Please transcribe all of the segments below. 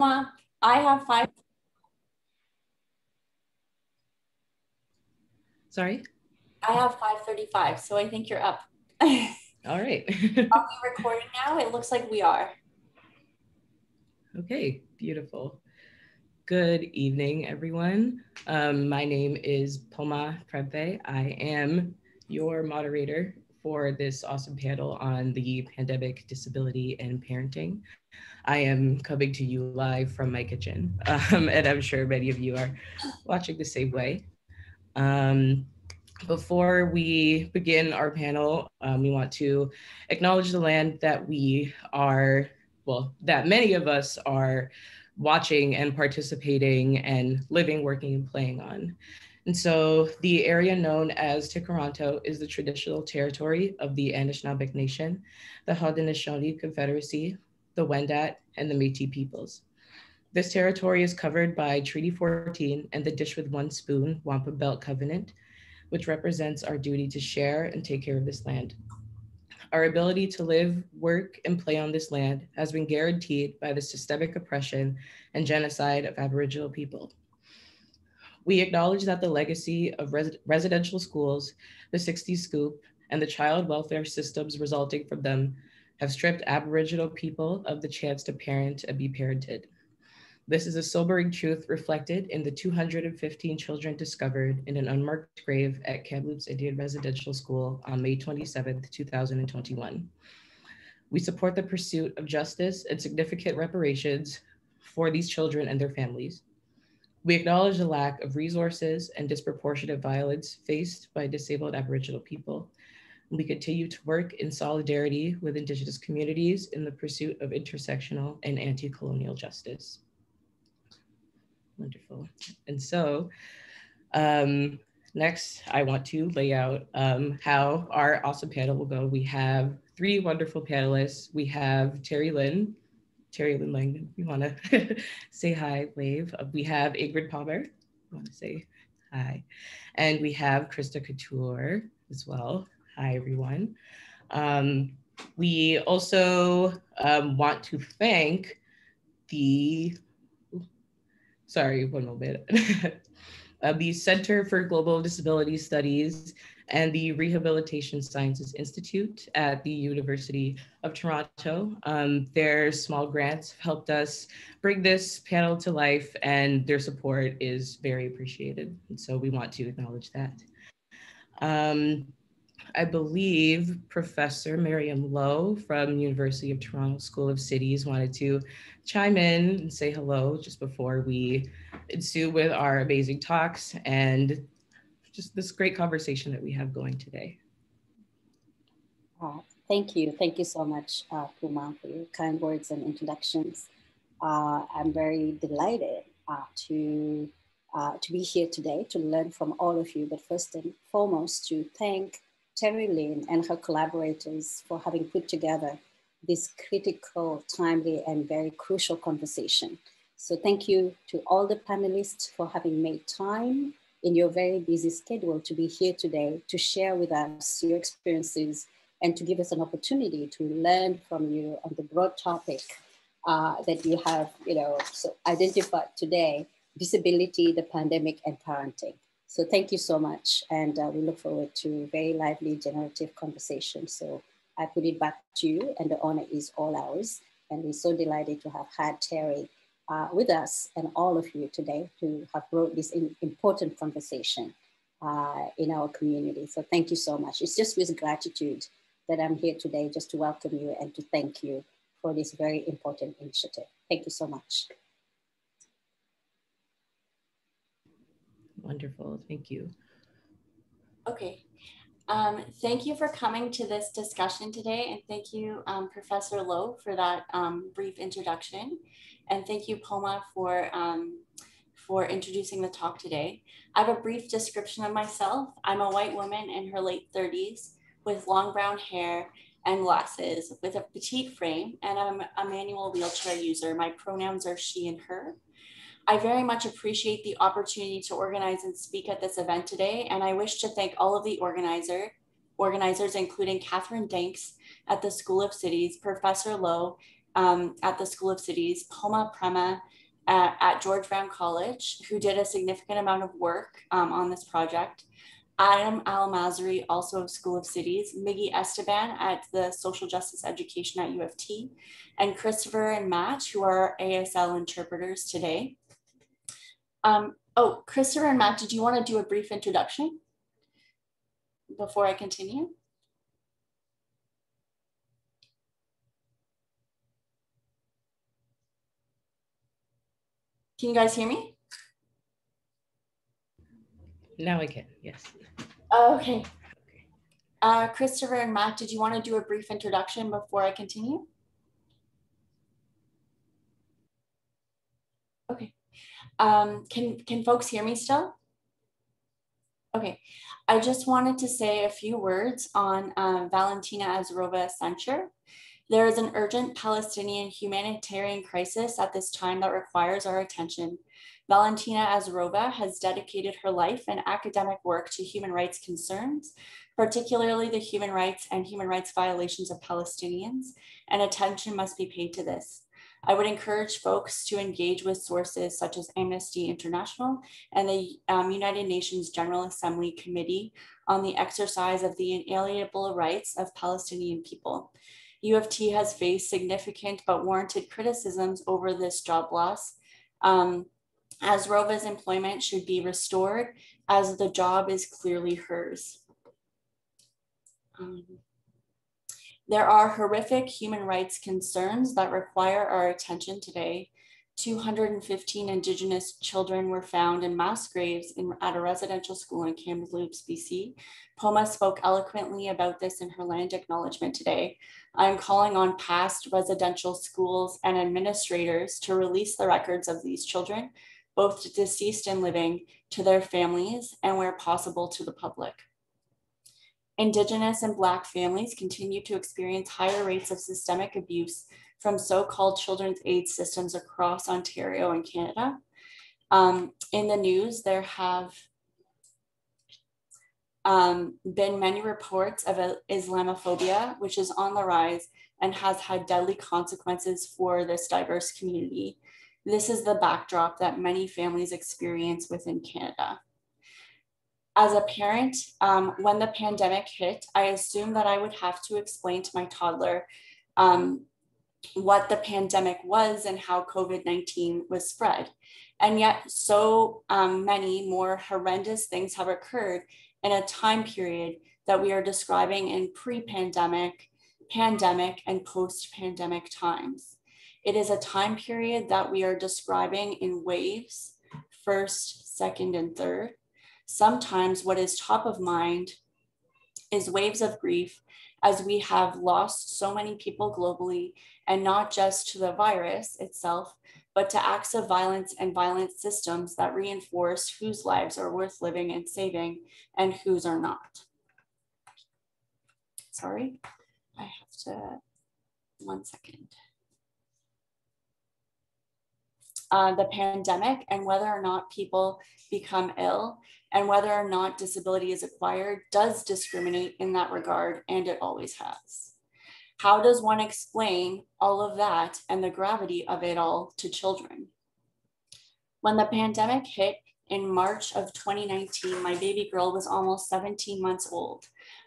I have 5. Sorry? I have 5:35, so I think you're up. All right. Are we recording now? It looks like we are. Okay, beautiful. Good evening, everyone. My name is Pomaa Prempeh. I am your moderator for this awesome panel on the pandemic, disability, and parenting. I am coming to you live from my kitchen, and I'm sure many of you are watching the same way. Before we begin our panel, we want to acknowledge the land that we are, well, that many of us are watching and participating and living, working, and playing on. And so the area known as Tkaronto is the traditional territory of the Anishinaabek Nation, the Haudenosaunee Confederacy, the Wendat, and the Métis peoples. This territory is covered by Treaty 14 and the Dish with One Spoon Wampum Belt Covenant, which represents our duty to share and take care of this land. Our ability to live, work, and play on this land has been guaranteed by the systemic oppression and genocide of Aboriginal people. We acknowledge that the legacy of residential schools, the 60s scoop, and the child welfare systems resulting from them have stripped Aboriginal people of the chance to parent and be parented. This is a sobering truth reflected in the 215 children discovered in an unmarked grave at Kamloops Indian Residential School on May 27, 2021. We support the pursuit of justice and significant reparations for these children and their families. We acknowledge the lack of resources and disproportionate violence faced by disabled Aboriginal people. We continue to work in solidarity with Indigenous communities in the pursuit of intersectional and anti-colonial justice. Wonderful. And so next, I want to lay out how our awesome panel will go. We have 3 wonderful panelists. We have Terri-Lynn Langdon, you want to say hi, wave. We have Ingrid Palmer, you want to say hi. And we have Christa Couture as well. Hi, everyone. We also want to thank the, sorry, one moment. The Center for Global Disability Studies and the Rehabilitation Sciences Institute at the University of Toronto. Their small grants have helped us bring this panel to life, and their support is very appreciated. And so we want to acknowledge that. I believe Professor Miriam Lowe from University of Toronto School of Cities wanted to chime in and say hello just before we ensue with our amazing talks and just this great conversation that we have going today. Thank you. Thank you so much, Pomaa, for your kind words and introductions. I'm very delighted to be here today to learn from all of you, but first and foremost to thank Terri-Lynn and her collaborators for having put together this critical, timely, and very crucial conversation. So thank you to all the panelists for having made time in your very busy schedule to be here today to share with us your experiences and to give us an opportunity to learn from you on the broad topic that you have identified today, disability, the pandemic, and parenting. So thank you so much, and we look forward to very lively, generative conversation. So I put it back to you, and the honor is all ours, and we're so delighted to have had Terri with us and all of you today to have brought this important conversation in our community. So thank you so much. It's just with gratitude that I'm here today just to welcome you and to thank you for this very important initiative. Thank you so much. Wonderful, thank you. Okay, thank you for coming to this discussion today, and thank you Professor Lowe for that brief introduction. And thank you, Pomaa, for introducing the talk today. I have a brief description of myself. I'm a white woman in her late 30s with long brown hair and glasses with a petite frame, and I'm a manual wheelchair user. My pronouns are she and her. I very much appreciate the opportunity to organize and speak at this event today, and I wish to thank all of the organizers, including Catherine Danks at the School of Cities, Professor Lowe, at the School of Cities, Pomaa Prempeh at George Brown College, who did a significant amount of work on this project, Adam Al-Mazury, also of School of Cities, Miggy Esteban at the Social Justice Education at U of T, and Christopher and Matt, who are ASL interpreters today. Oh, Christopher and Matt, did you want to do a brief introduction before I continue? Can you guys hear me? Now I can, yes. Okay. Christopher and Matt, did you want to do a brief introduction before I continue? Okay. Can folks hear me still? Okay. I just wanted to say a few words on Valentina Azarova censure. There is an urgent Palestinian humanitarian crisis at this time that requires our attention. Valentina Azarova has dedicated her life and academic work to human rights concerns, particularly the human rights and human rights violations of Palestinians, and attention must be paid to this. I would encourage folks to engage with sources such as Amnesty International and the United Nations General Assembly Committee on the exercise of the inalienable rights of Palestinian people. U of T has faced significant but warranted criticisms over this job loss. Azrova's employment should be restored as the job is clearly hers. There are horrific human rights concerns that require our attention today. 215 Indigenous children were found in mass graves at a residential school in Kamloops, BC. Pomaa spoke eloquently about this in her land acknowledgement today. I'm calling on past residential schools and administrators to release the records of these children, both deceased and living, to their families and where possible to the public. Indigenous and Black families continue to experience higher rates of systemic abuse from so-called children's aid systems across Ontario and Canada. In the news, there have been many reports of Islamophobia, which is on the rise and has had deadly consequences for this diverse community. This is the backdrop that many families experience within Canada. As a parent, when the pandemic hit, I assumed that I would have to explain to my toddler what the pandemic was and how COVID-19 was spread. And yet so many more horrendous things have occurred in a time period that we are describing in pre-pandemic, pandemic, and post-pandemic times. It is a time period that we are describing in waves, first, second, and third. Sometimes what is top of mind is waves of grief, as we have lost so many people globally, and not just to the virus itself, but to acts of violence and violent systems that reinforce whose lives are worth living and saving and whose are not. Sorry, I have to, one second. The pandemic and whether or not people become ill and whether or not disability is acquired does discriminate in that regard, and it always has. How does one explain all of that and the gravity of it all to children? When the pandemic hit in March of 2019, my baby girl was almost 17 months old.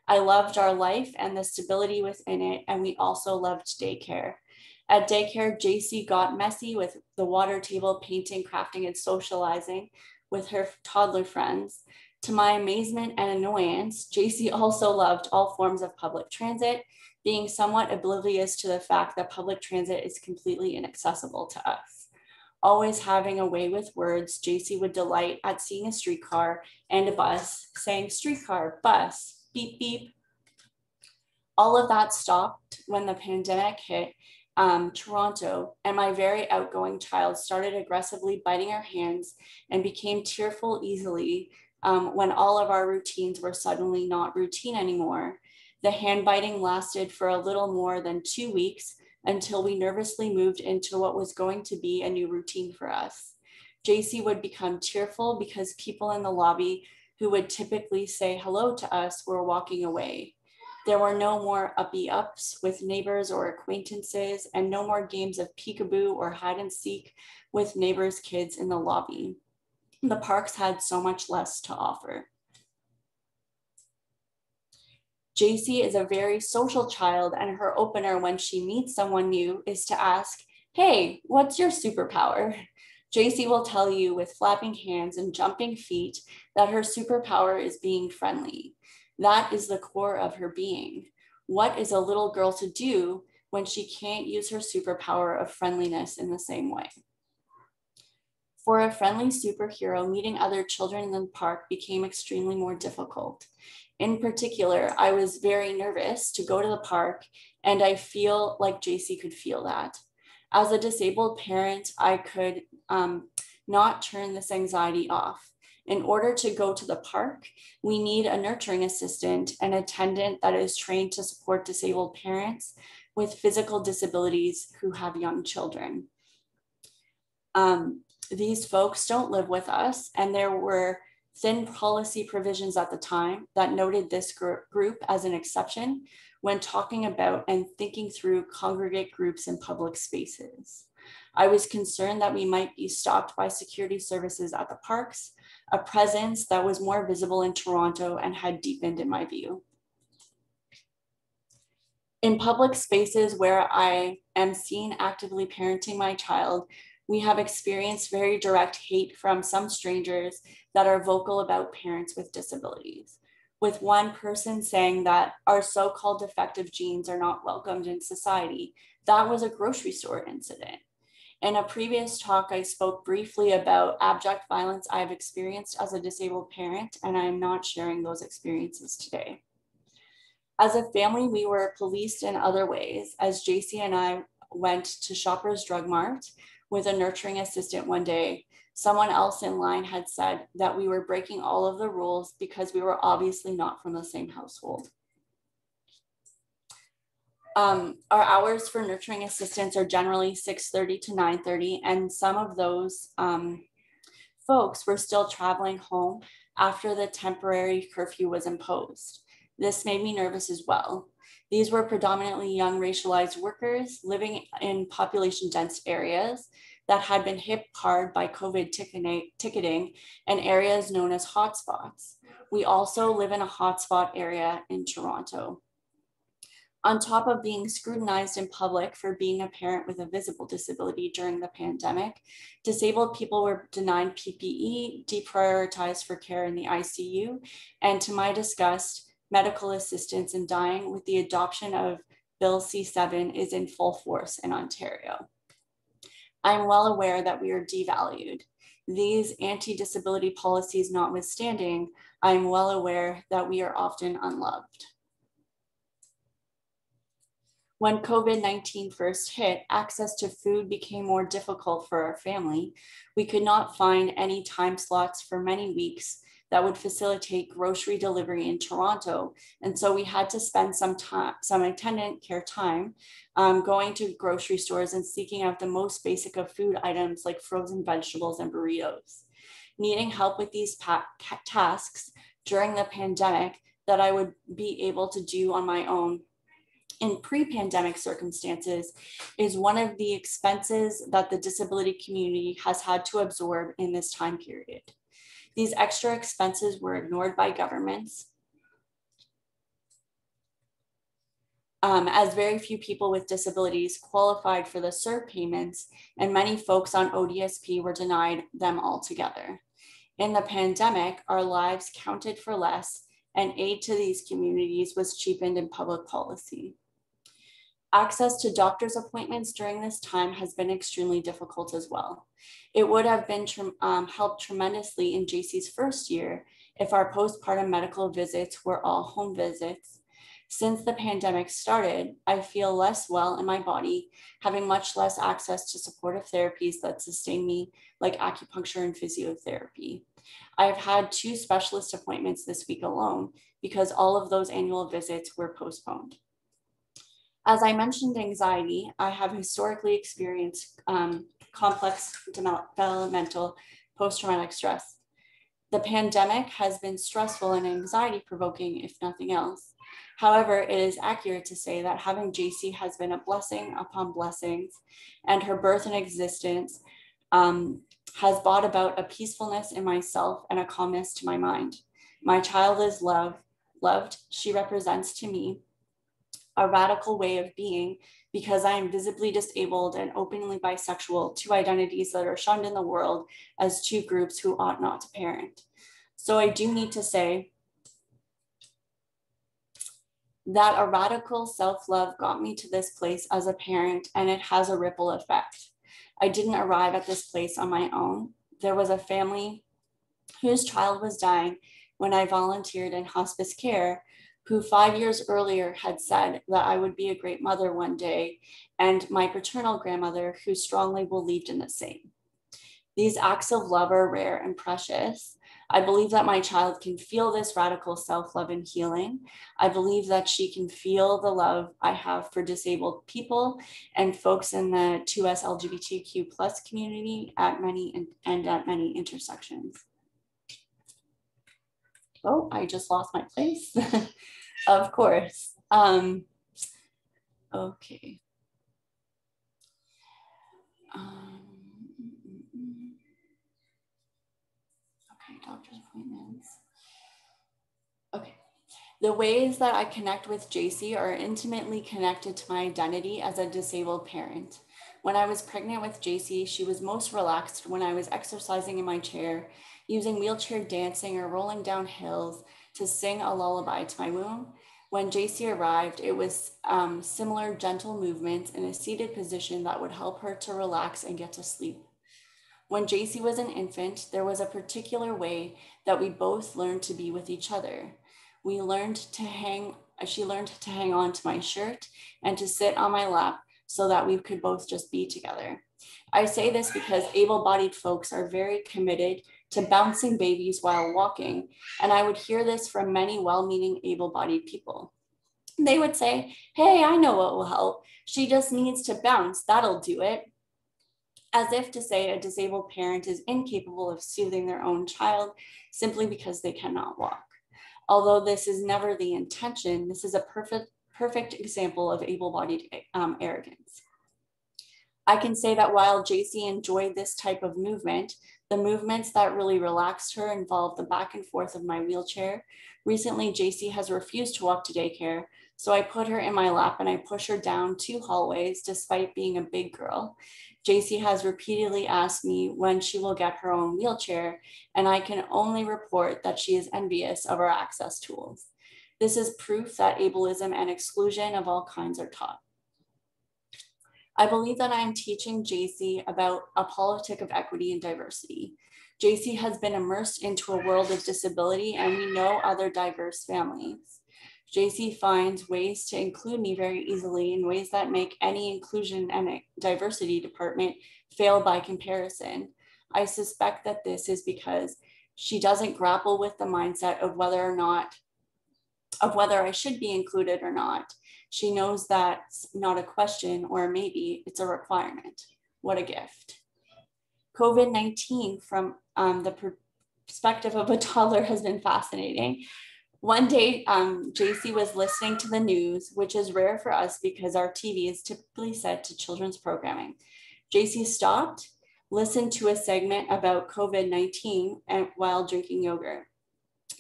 I loved our life and the stability within it, and we also loved daycare. At daycare, JC got messy with the water table, painting, crafting, and socializing with her toddler friends. To my amazement and annoyance, JC also loved all forms of public transit, being somewhat oblivious to the fact that public transit is completely inaccessible to us. Always having a way with words, JC would delight at seeing a streetcar and a bus, saying streetcar, bus, beep, beep. All of that stopped when the pandemic hit Toronto, and my very outgoing child started aggressively biting our hands and became tearful easily when all of our routines were suddenly not routine anymore. The hand biting lasted for a little more than 2 weeks until we nervously moved into what was going to be a new routine for us. JC would become tearful because people in the lobby who would typically say hello to us were walking away. There were no more uppy-ups with neighbors or acquaintances, and no more games of peekaboo or hide-and-seek with neighbors' kids in the lobby. The parks had so much less to offer. JC is a very social child, and her opener when she meets someone new is to ask, "Hey, what's your superpower?" JC will tell you with flapping hands and jumping feet that her superpower is being friendly. That is the core of her being. What is a little girl to do when she can't use her superpower of friendliness in the same way? For a friendly superhero, meeting other children in the park became extremely more difficult. In particular, I was very nervous to go to the park, and I feel like JC could feel that. As a disabled parent, I could not turn this anxiety off. In order to go to the park, we need a nurturing assistant, an attendant that is trained to support disabled parents with physical disabilities who have young children. These folks don't live with us, and there were thin policy provisions at the time that noted this group as an exception when talking about and thinking through congregate groups in public spaces. I was concerned that we might be stopped by security services at the parks, a presence that was more visible in Toronto and had deepened in my view. In public spaces where I am seen actively parenting my child, we have experienced very direct hate from some strangers that are vocal about parents with disabilities, with one person saying that our so-called defective genes are not welcomed in society. That was a grocery store incident. In a previous talk, I spoke briefly about abject violence I've experienced as a disabled parent, and I'm not sharing those experiences today. As a family, we were policed in other ways, as JC and I went to Shoppers Drug Mart with a nurturing assistant one day. Someone else in line had said that we were breaking all of the rules because we were obviously not from the same household. Our hours for nurturing assistants are generally 6:30 to 9:30, and some of those folks were still traveling home after the temporary curfew was imposed. This made me nervous as well. These were predominantly young racialized workers living in population dense areas that had been hit hard by COVID ticketing and areas known as hotspots. We also live in a hotspot area in Toronto. On top of being scrutinized in public for being a parent with a visible disability during the pandemic, disabled people were denied PPE, deprioritized for care in the ICU, and to my disgust, medical assistance in dying with the adoption of Bill C7 is in full force in Ontario. I'm well aware that we are devalued. These anti-disability policies notwithstanding, I'm well aware that we are often unloved. When COVID-19 first hit, access to food became more difficult for our family. We could not find any time slots for many weeks that would facilitate grocery delivery in Toronto. And so we had to spend some time, some attendant care time going to grocery stores and seeking out the most basic of food items like frozen vegetables and burritos. Needing help with these tasks during the pandemic that I would be able to do on my own in pre-pandemic circumstances is one of the expenses that the disability community has had to absorb in this time period. These extra expenses were ignored by governments, as very few people with disabilities qualified for the SURE payments, and many folks on ODSP were denied them altogether. In the pandemic, our lives counted for less, and aid to these communities was cheapened in public policy. Access to doctor's appointments during this time has been extremely difficult as well. It would have been helped tremendously in JC's first year if our postpartum medical visits were all home visits. Since the pandemic started, I feel less well in my body, having much less access to supportive therapies that sustain me, like acupuncture and physiotherapy. I have had 2 specialist appointments this week alone because all of those annual visits were postponed. As I mentioned anxiety, I have historically experienced complex developmental post-traumatic stress. The pandemic has been stressful and anxiety-provoking, if nothing else. However, it is accurate to say that having JC has been a blessing upon blessings, and her birth and existence has brought about a peacefulness in myself and a calmness to my mind. My child is loved. She represents to me a radical way of being, because I am visibly disabled and openly bisexual, two identities that are shunned in the world as two groups who ought not to parent. So I do need to say that a radical self-love got me to this place as a parent, and it has a ripple effect. I didn't arrive at this place on my own. There was a family whose child was dying when I volunteered in hospice care, who 5 years earlier had said that I would be a great mother one day, and my paternal grandmother, who strongly believed in the same. These acts of love are rare and precious. I believe that my child can feel this radical self-love and healing. I believe that she can feel the love I have for disabled people and folks in the 2S LGBTQ plus community at many intersections. Oh, I just lost my place. Of course. Okay. Okay, doctor's appointments. Okay. The ways that I connect with JC are intimately connected to my identity as a disabled parent. When I was pregnant with JC, she was most relaxed when I was exercising in my chair, using wheelchair dancing or rolling down hills to sing a lullaby to my womb. When JC arrived, it was similar gentle movements in a seated position that would help her to relax and get to sleep. When JC was an infant, there was a particular way that we both learned to be with each other. She learned to hang on to my shirt and to sit on my lap so that we could both just be together. I say this because able-bodied folks are very committed to bouncing babies while walking. And I would hear this from many well-meaning able-bodied people. They would say, hey, I know what will help. She just needs to bounce, that'll do it. As if to say a disabled parent is incapable of soothing their own child simply because they cannot walk. Although this is never the intention, this is a perfect example of able-bodied arrogance. I can say that while JC enjoyed this type of movement, the movements that really relaxed her involved the back and forth of my wheelchair. Recently, JC has refused to walk to daycare, so I put her in my lap and I push her down 2 hallways despite being a big girl. JC has repeatedly asked me when she will get her own wheelchair, and I can only report that she is envious of our access tools. This is proof that ableism and exclusion of all kinds are taught. I believe that I am teaching JC about a politic of equity and diversity. JC has been immersed into a world of disability, and we know other diverse families. JC finds ways to include me very easily in ways that make any inclusion and diversity department fail by comparison. I suspect that this is because she doesn't grapple with the mindset of whether I should be included or not. She knows that's not a question or a maybe, it's a requirement. What a gift. COVID-19 from the perspective of a toddler has been fascinating. One day, JC was listening to the news, which is rare for us because our TV is typically set to children's programming. JC stopped, listened to a segment about COVID-19 and while drinking yogurt.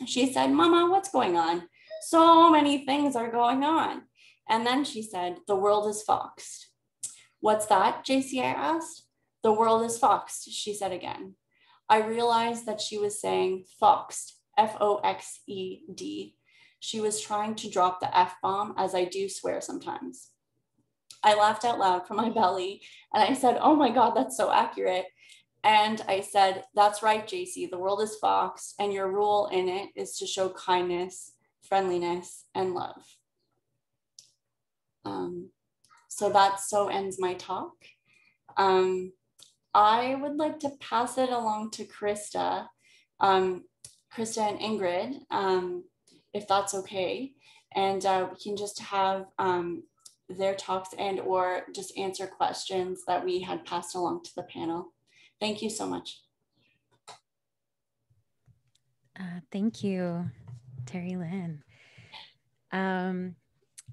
She said, "Mama, what's going on? So many things are going on." And then she said, "The world is foxed." "What's that, JC?" I asked. "The world is foxed," she said again. I realized that she was saying foxed, F-O-X-E-D. She was trying to drop the F-bomb, as I do swear sometimes. I laughed out loud from my belly and I said, "Oh my God, that's so accurate." And I said, "That's right, JC, the world is foxed, and your role in it is to show kindness, friendliness, and love." So that ends my talk. I would like to pass it along to Christa, Christa and Ingrid, if that's okay. And we can just have their talks and or just answer questions that we had passed along to the panel. Thank you so much. Thank you, Terri-Lynn. I'm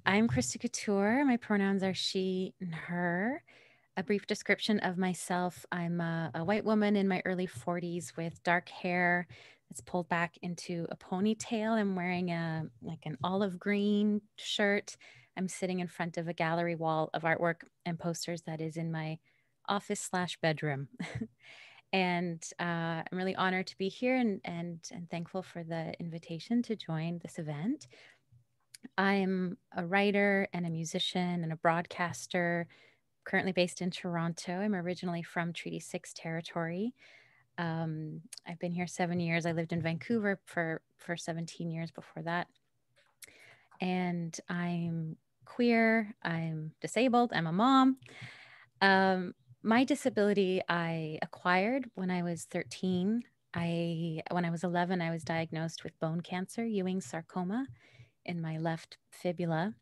Christa Couture. My pronouns are she and her. A brief description of myself. I'm a white woman in my early 40s with dark hair that's pulled back into a ponytail. I'm wearing an olive green shirt. I'm sitting in front of a gallery wall of artwork and posters that is in my office/bedroom. And I'm really honored to be here and thankful for the invitation to join this event. I'm a writer and a musician and a broadcaster, currently based in Toronto. I'm originally from Treaty 6 territory. I've been here 7 years. I lived in Vancouver for 17 years before that. And I'm queer, I'm disabled, I'm a mom. My disability I acquired when I was 13. When I was 11, I was diagnosed with bone cancer, Ewing sarcoma, in my left fibula.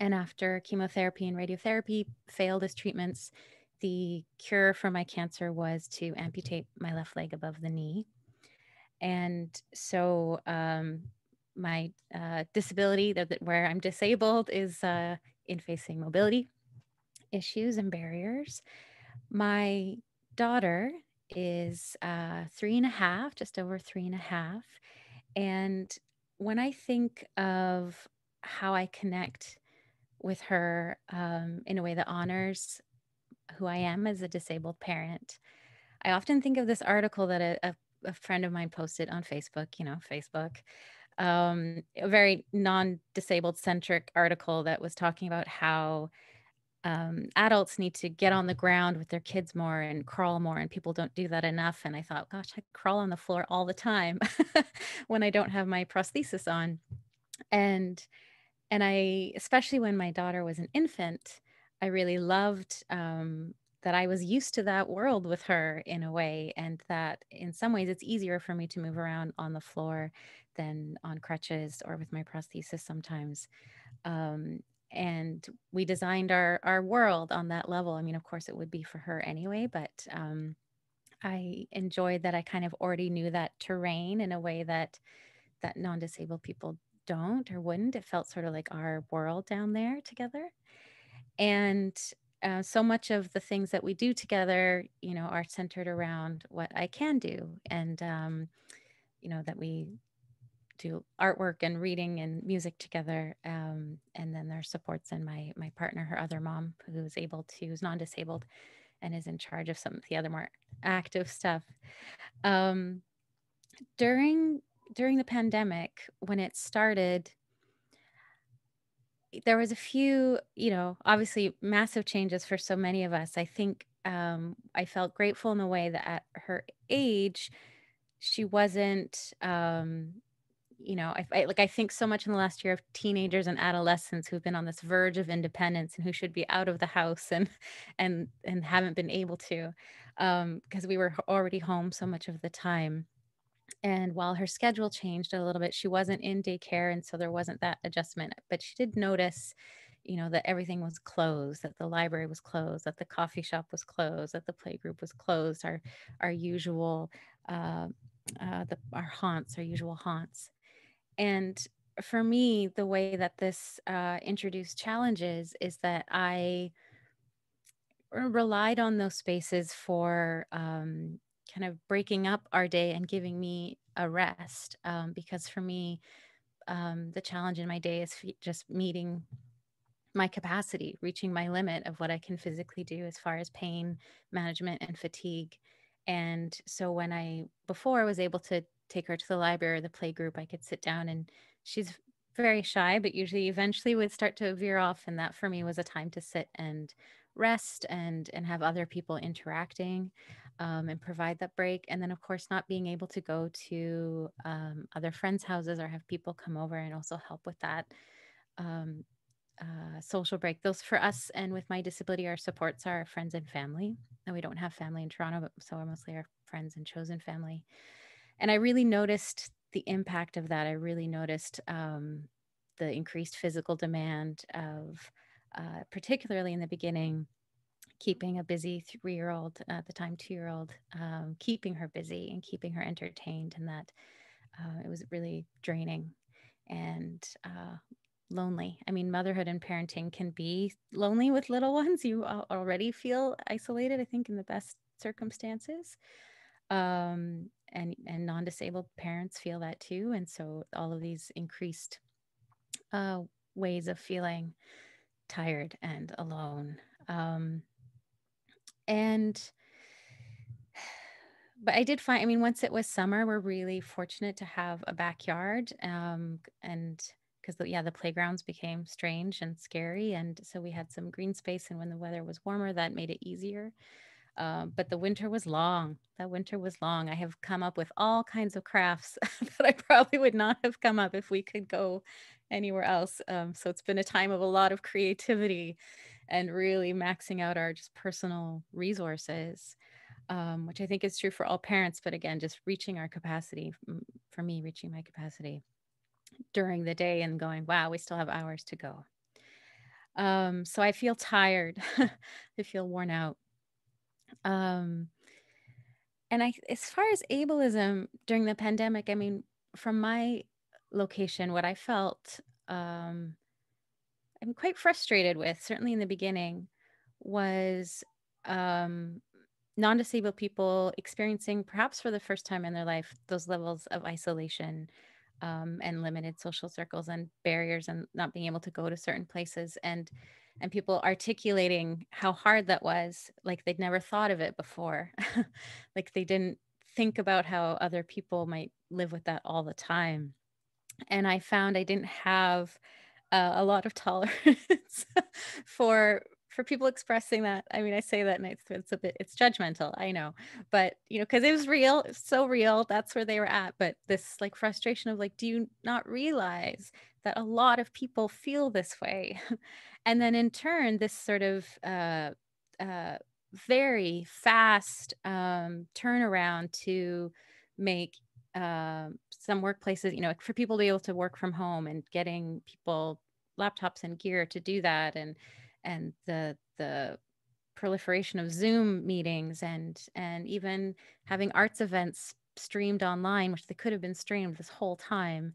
And after chemotherapy and radiotherapy failed as treatments, the cure for my cancer was to amputate my left leg above the knee. And so my disability, where I'm disabled, is in facing mobility issues and barriers. My daughter is 3 and a half, just over 3 and a half. And when I think of how I connect with her in a way that honors who I am as a disabled parent, I often think of this article that a friend of mine posted on Facebook, a very non-disabled centric article that was talking about how adults need to get on the ground with their kids more and crawl more, and people don't do that enough. And I thought, gosh, I crawl on the floor all the time when I don't have my prosthesis on. And I, especially when my daughter was an infant, I really loved that I was used to that world with her in a way, and that in some ways it's easier for me to move around on the floor than on crutches or with my prosthesis sometimes. And we designed our world on that level. I mean, of course it would be for her anyway, but I enjoyed that I kind of already knew that terrain in a way that non-disabled people don't or wouldn't. It felt sort of like our world down there together. And so much of the things that we do together, are centered around what I can do. And, that we do artwork and reading and music together. And then there's supports in my partner, her other mom, who's non-disabled and is in charge of some of the other more active stuff. During the pandemic, when it started, there was a few, obviously massive changes for so many of us. I think I felt grateful in a way that at her age, she wasn't, I think so much in the last year of teenagers and adolescents who've been on this verge of independence and who should be out of the house and haven't been able to, because we were already home so much of the time. And while her schedule changed a little bit, she wasn't in daycare. And so there wasn't that adjustment, but she did notice, that everything was closed, that the library was closed, that the coffee shop was closed, that the playgroup was closed, our usual, our usual haunts. And for me, the way that this introduced challenges is that I relied on those spaces for, kind of breaking up our day and giving me a rest, because for me, the challenge in my day is just meeting my capacity, reaching my limit of what I can physically do as far as pain management and fatigue. And so when before I was able to take her to the library or the playgroup, I could sit down, and she's very shy, but usually eventually would start to veer off. And that for me was a time to sit and rest and have other people interacting and provide that break. And then of course, not being able to go to other friends' houses or have people come over and also help with that social break. Those for us and with my disability, our supports are our friends and family. And we don't have family in Toronto, but so are mostly our friends and chosen family. And I really noticed the impact of that. I really noticed the increased physical demand of particularly in the beginning, keeping a busy 3-year-old, at the time 2-year-old, keeping her busy and keeping her entertained, and that it was really draining. And lonely. I mean, motherhood and parenting can be lonely with little ones. You already feel isolated, I think, in the best circumstances. And non-disabled parents feel that too. And so all of these increased ways of feeling tired and alone. But I did find, I mean, once it was summer, we're really fortunate to have a backyard, and because the playgrounds became strange and scary. And so we had some green space, and when the weather was warmer, that made it easier. But the winter was long. That winter was long. I have come up with all kinds of crafts that I probably would not have come up if we could go anywhere else. So it's been a time of a lot of creativity and really maxing out our just personal resources. Which I think is true for all parents, but again, just reaching our capacity, for me, reaching my capacity during the day and going, wow, we still have hours to go. So I feel tired, I feel worn out. And as far as ableism during the pandemic, I mean, from my location, what I felt, I'm quite frustrated with, certainly in the beginning, was non-disabled people experiencing, perhaps for the first time in their life, those levels of isolation and limited social circles and barriers and not being able to go to certain places, and people articulating how hard that was, like they'd never thought of it before. Like they didn't think about how other people might live with that all the time. And I found I didn't have a lot of tolerance for people expressing that. I mean, I say that and it's judgmental, I know, but because it was real, it's so real, that's where they were at. But this like frustration of like, do you not realize that a lot of people feel this way? And then in turn, this sort of very fast turnaround to make some workplaces, for people to be able to work from home and getting people laptops and gear to do that, and the proliferation of Zoom meetings and even having arts events streamed online, which they could have been streamed this whole time.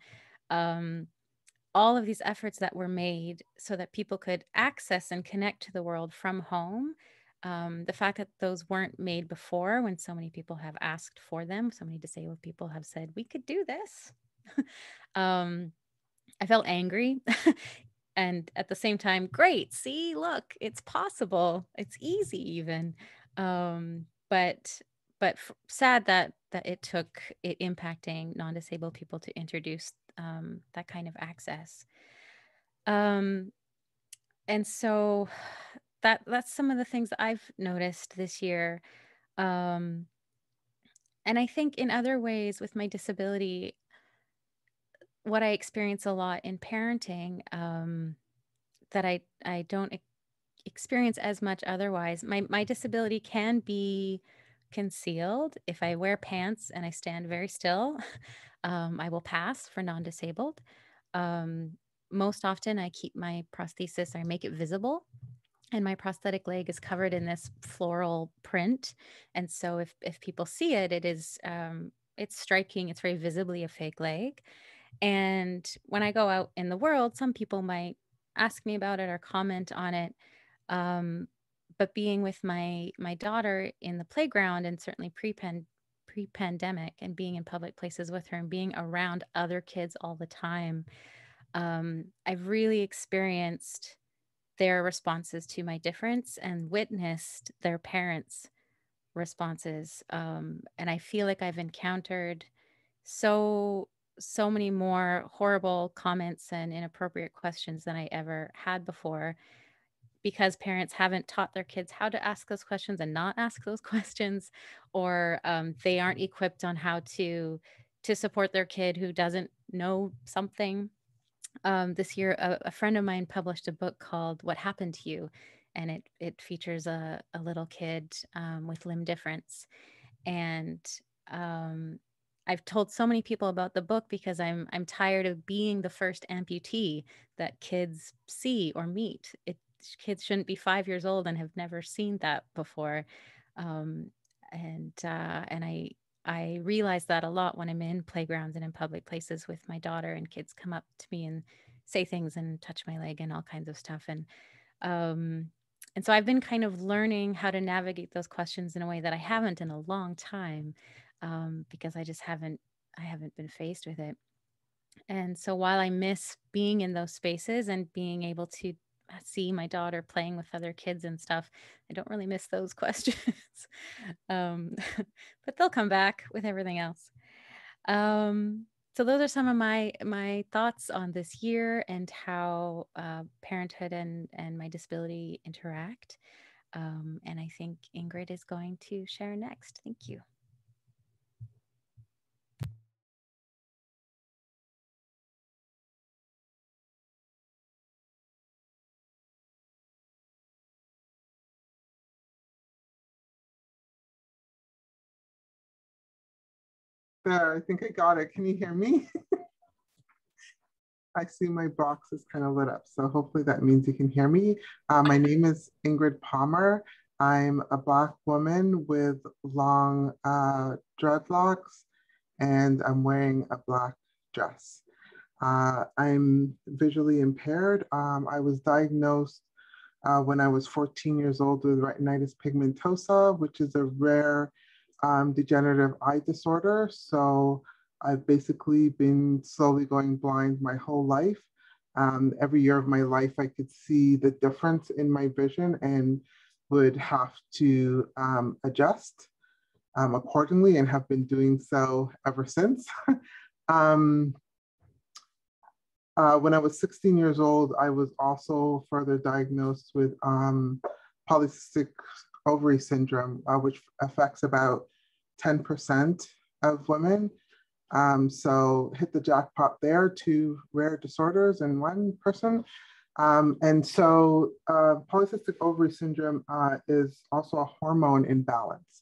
All of these efforts that were made so that people could access and connect to the world from home. The fact that those weren't made before, when so many people have asked for them, so many disabled people have said, we could do this. I felt angry. And at the same time, great, see, look, it's possible. It's easy even. But sad that it took it impacting non-disabled people to introduce that kind of access. And so that's some of the things that I've noticed this year. And I think in other ways with my disability, what I experience a lot in parenting that I don't experience as much otherwise. My disability can be concealed. If I wear pants and I stand very still, I will pass for non-disabled. Most often I keep my prosthesis, I make it visible, and my prosthetic leg is covered in this floral print. And so if people see it, it's striking, it's very visibly a fake leg. And when I go out in the world, some people might ask me about it or comment on it. But being with my daughter in the playground, and certainly pre-pandemic, and being in public places with her and being around other kids all the time, I've really experienced their responses to my difference and witnessed their parents' responses. And I feel like I've encountered so many more horrible comments and inappropriate questions than I ever had before, because parents haven't taught their kids how to ask those questions and not ask those questions, or they aren't equipped on how to support their kid who doesn't know something. This year, a friend of mine published a book called What Happened to You, and it features a little kid with limb difference. And I've told so many people about the book because I'm tired of being the first amputee that kids see or meet. Kids shouldn't be 5 years old and have never seen that before. And I realize that a lot when I'm in playgrounds and in public places with my daughter, and kids come up to me and say things and touch my leg and all kinds of stuff. And so I've been kind of learning how to navigate those questions in a way that I haven't in a long time, because I just haven't been faced with it. And so while I miss being in those spaces and being able to see my daughter playing with other kids and stuff, I don't really miss those questions, but they'll come back with everything else. So those are some of my thoughts on this year and how parenthood and my disability interact. And I think Ingrid is going to share next. Thank you. There, I think I got it. Can you hear me? I see my box is kind of lit up, so hopefully that means you can hear me. My name is Ingrid Palmer. I'm a Black woman with long dreadlocks, and I'm wearing a black dress. I'm visually impaired. I was diagnosed when I was 14 years old with retinitis pigmentosa, which is a rare degenerative eye disorder. So I've basically been slowly going blind my whole life. Every year of my life, I could see the difference in my vision and would have to adjust accordingly, and have been doing so ever since. When I was 16 years old, I was also further diagnosed with polycystic ovary syndrome, which affects about 10% of women. So hit the jackpot there, 2 rare disorders in one person. And so polycystic ovary syndrome is also a hormone imbalance.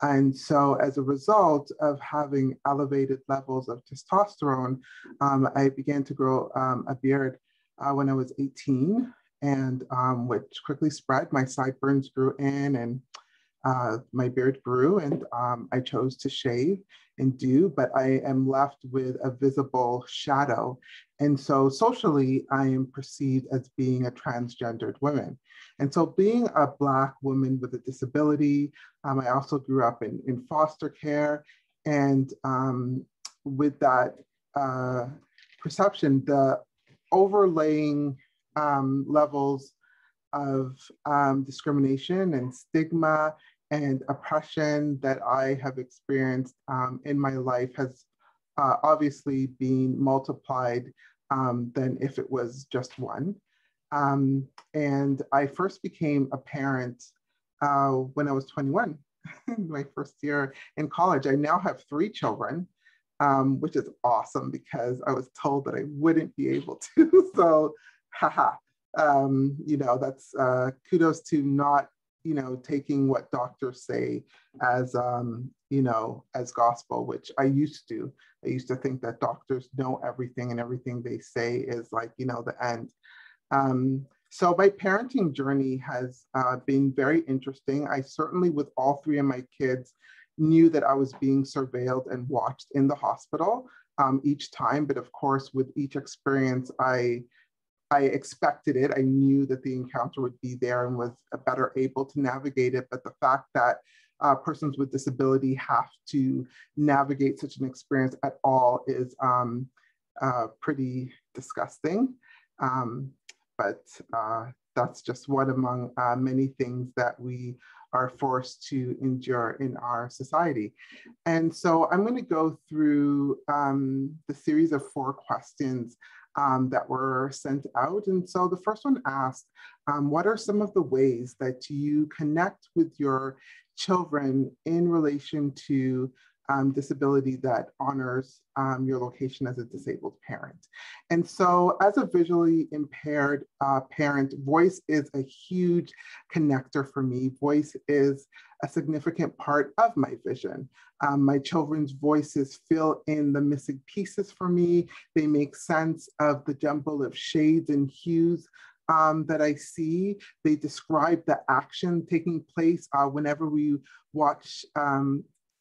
And so as a result of having elevated levels of testosterone, I began to grow a beard when I was 18. And which quickly spread. My sideburns grew in, and my beard grew, and I chose to shave and do, but I am left with a visible shadow. And so socially, I am perceived as being a transgendered woman. And so being a Black woman with a disability, I also grew up in foster care. And with that perception, the overlaying levels of discrimination and stigma and oppression that I have experienced in my life has obviously been multiplied than if it was just one. And I first became a parent when I was 21, my first year in college. I now have 3 children, which is awesome because I was told that I wouldn't be able to. So haha, you know, that's kudos to not, you know, taking what doctors say as, you know, as gospel, which I used to. I used to think that doctors know everything and everything they say is like, you know, the end. So my parenting journey has been very interesting. I certainly, with all 3 of my kids, knew that I was being surveilled and watched in the hospital each time. But of course, with each experience, I expected it. I knew that the encounter would be there and was better able to navigate it. But the fact that persons with disability have to navigate such an experience at all is pretty disgusting. But that's just one among many things that we are forced to endure in our society. And so I'm going to go through the series of 4 questions that were sent out. And so the first one asked, what are some of the ways that you connect with your children in relation to disability that honors your location as a disabled parent? And so as a visually impaired parent, voice is a huge connector for me. Voice is a significant part of my vision. My children's voices fill in the missing pieces for me. They make sense of the jumble of shades and hues that I see. They describe the action taking place whenever we watch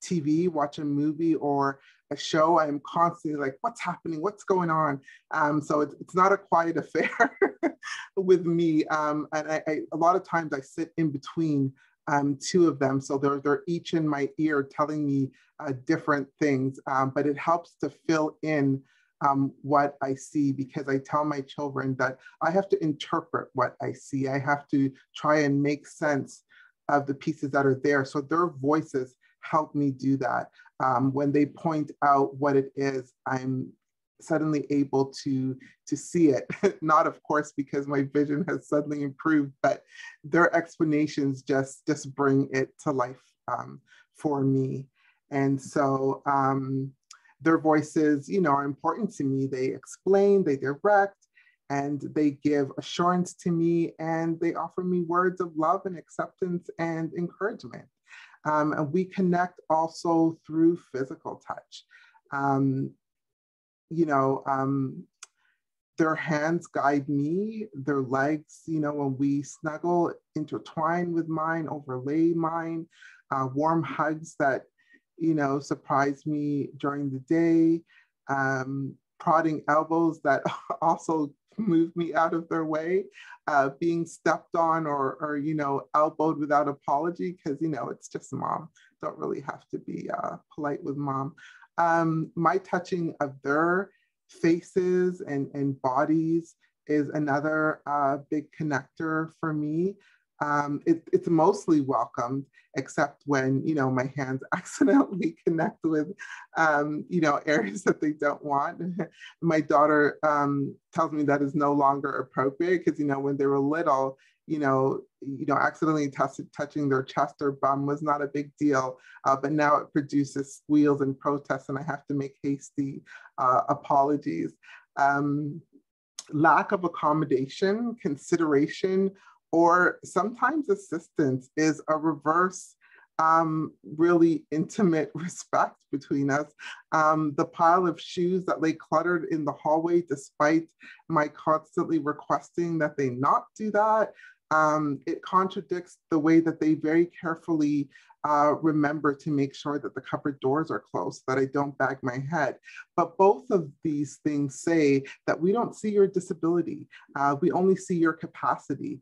TV, watch a movie or a show, I'm constantly like, what's happening? What's going on? So it's not a quiet affair with me. And I, a lot of times I sit in between two of them. So they're each in my ear telling me different things, but it helps to fill in what I see, because I tell my children that I have to interpret what I see. I have to try and make sense of the pieces that are there. So their voices help me do that. When they point out what it is, I'm suddenly able to see it. Not, of course, because my vision has suddenly improved, but their explanations just bring it to life for me. And so, their voices, you know, are important to me. They explain, they direct, and they give assurance to me, and they offer me words of love and acceptance and encouragement. And we connect also through physical touch. Their hands guide me, their legs, you know, when we snuggle, intertwine with mine, overlay mine, warm hugs that, you know, surprise me during the day, prodding elbows that also move me out of their way, being stepped on or you know, elbowed without apology, because, you know, it's just mom. Don't really have to be polite with mom. My touching of their faces and bodies is another big connector for me. It's mostly welcomed, except when, you know, my hands accidentally connect with, you know, areas that they don't want. My daughter tells me that is no longer appropriate because, you know, when they were little, you know, accidentally touching their chest or bum was not a big deal, but now it produces squeals and protests, and I have to make hasty apologies. Lack of accommodation, consideration, or sometimes assistance is a reverse, really intimate respect between us. The pile of shoes that lay cluttered in the hallway, despite my constantly requesting that they not do that, it contradicts the way that they very carefully remember to make sure that the cupboard doors are closed, that I don't bag my head. But both of these things say that we don't see your disability. We only see your capacity,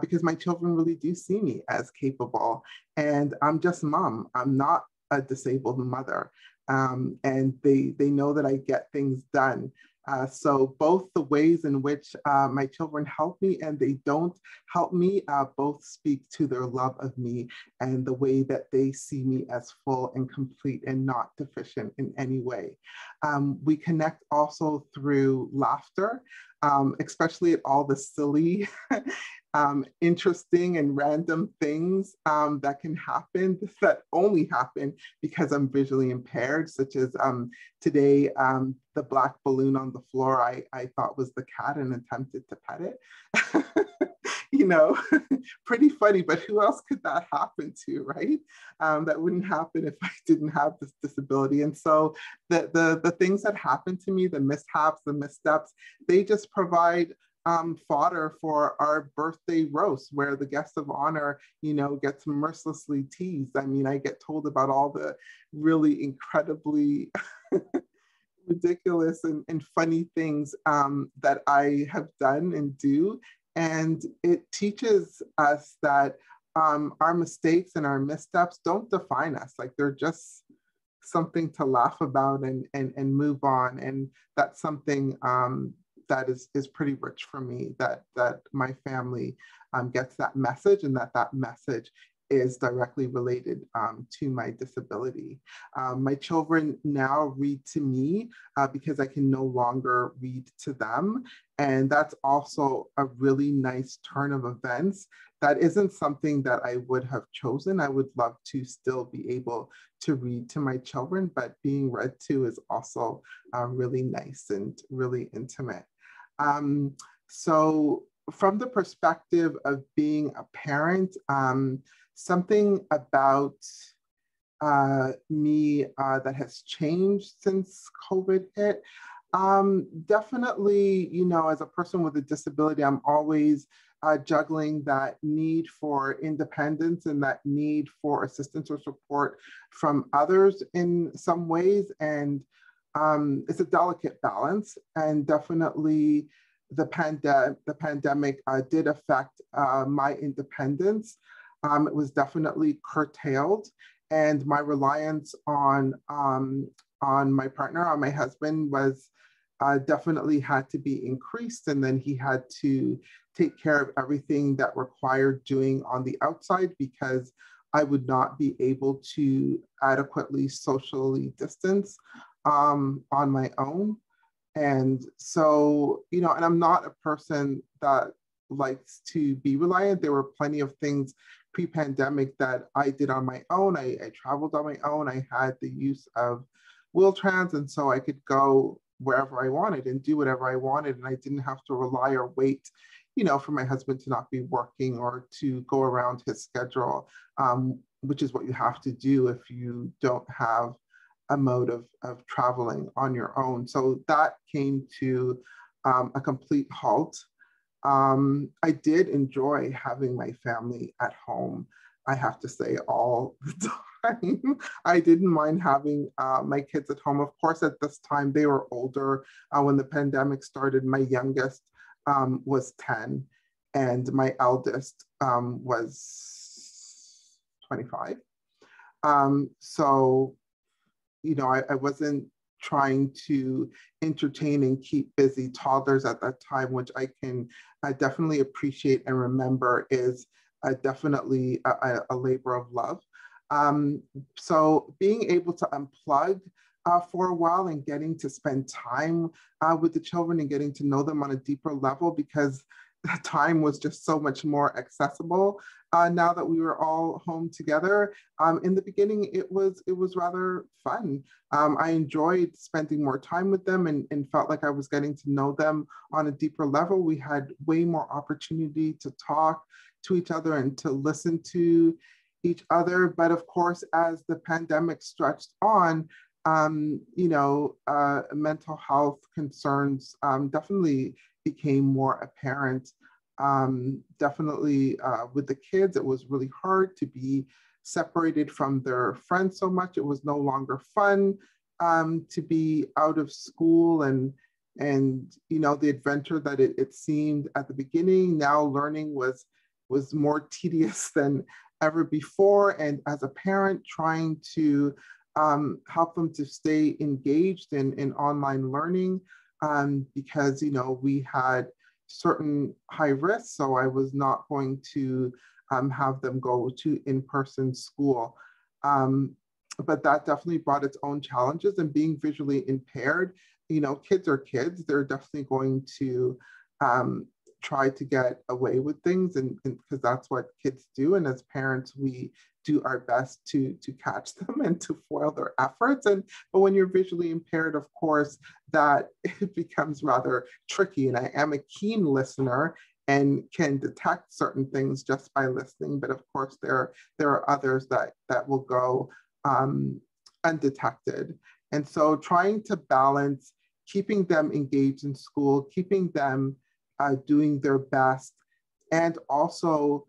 because my children really do see me as capable. And I'm just mom. I'm not a disabled mother. And they know that I get things done. So both the ways in which my children help me and they don't help me both speak to their love of me and the way that they see me as full and complete and not deficient in any way. We connect also through laughter, especially at all the silly, interesting and random things that can happen, that only happen because I'm visually impaired, such as today, the black balloon on the floor, I thought was the cat and attempted to pet it. You know, pretty funny, but who else could that happen to, right? That wouldn't happen if I didn't have this disability. And so the things that happened to me, the mishaps, the missteps, they just provide fodder for our birthday roast, where the guest of honor, you know, gets mercilessly teased. I mean, I get told about all the really incredibly ridiculous and funny things that I have done and do. And it teaches us that our mistakes and our missteps don't define us. Like, they're just something to laugh about and move on. And that's something that is pretty rich for me, that my family gets that message, and that message is directly related to my disability. My children now read to me because I can no longer read to them. And that's also a really nice turn of events. That isn't something that I would have chosen. I would love to still be able to read to my children, but being read to is also really nice and really intimate. So from the perspective of being a parent, something about me that has changed since COVID hit. Definitely, you know, as a person with a disability, I'm always juggling that need for independence and that need for assistance or support from others in some ways. And it's a delicate balance, and definitely the pandemic did affect my independence. It was definitely curtailed, and my reliance on my partner, on my husband, was definitely had to be increased. And then he had to take care of everything that required doing on the outside, because I would not be able to adequately socially distance on my own. And so, you know, and I'm not a person that likes to be reliant. There were plenty of things pre-pandemic that I did on my own. I traveled on my own. I had the use of WheelTrans, and so I could go wherever I wanted and do whatever I wanted. And I didn't have to rely or wait, you know, for my husband to not be working or to go around his schedule, which is what you have to do if you don't have a mode of traveling on your own. So that came to a complete halt. I did enjoy having my family at home, I have to say, all the time. I didn't mind having my kids at home. Of course, at this time, they were older. When the pandemic started, my youngest was 10, and my eldest was 25. So, you know, I wasn't trying to entertain and keep busy toddlers at that time, which I can definitely appreciate and remember is definitely a labor of love. So being able to unplug for a while and getting to spend time with the children and getting to know them on a deeper level, because the time was just so much more accessible now that we were all home together. In the beginning, it was rather fun. I enjoyed spending more time with them and felt like I was getting to know them on a deeper level. We had way more opportunity to talk to each other and to listen to each other. But of course, as the pandemic stretched on, you know, mental health concerns definitely became more apparent. Definitely with the kids, it was really hard to be separated from their friends so much. It was no longer fun to be out of school, and you know, the adventure that it seemed at the beginning. Now learning was more tedious than ever before. And as a parent, trying to help them to stay engaged in online learning, because, you know, we had certain high risks, so I was not going to have them go to in-person school. But that definitely brought its own challenges, and being visually impaired, you know, kids are kids. They're definitely going to try to get away with things, and because that's what kids do. And as parents, we do our best to catch them and to foil their efforts. But when you're visually impaired, of course, that it becomes rather tricky. And I am a keen listener and can detect certain things just by listening. But of course, there are others that will go undetected. And so trying to balance keeping them engaged in school, keeping them doing their best, and also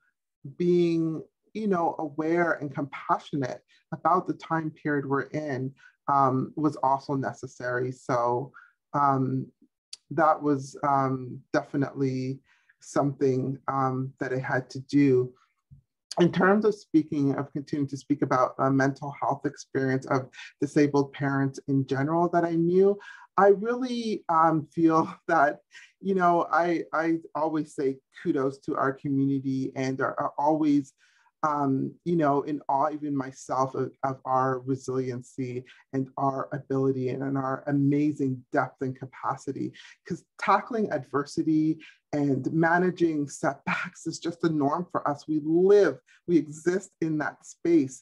being, you know, aware and compassionate about the time period we're in was also necessary. So that was definitely something that I had to do. In terms of continuing to speak about a mental health experience of disabled parents in general that I knew, I really feel that, you know, I always say kudos to our community, and are always, you know, in awe, even myself, of our resiliency and our ability and our amazing depth and capacity. Because tackling adversity and managing setbacks is just the norm for us. We exist in that space.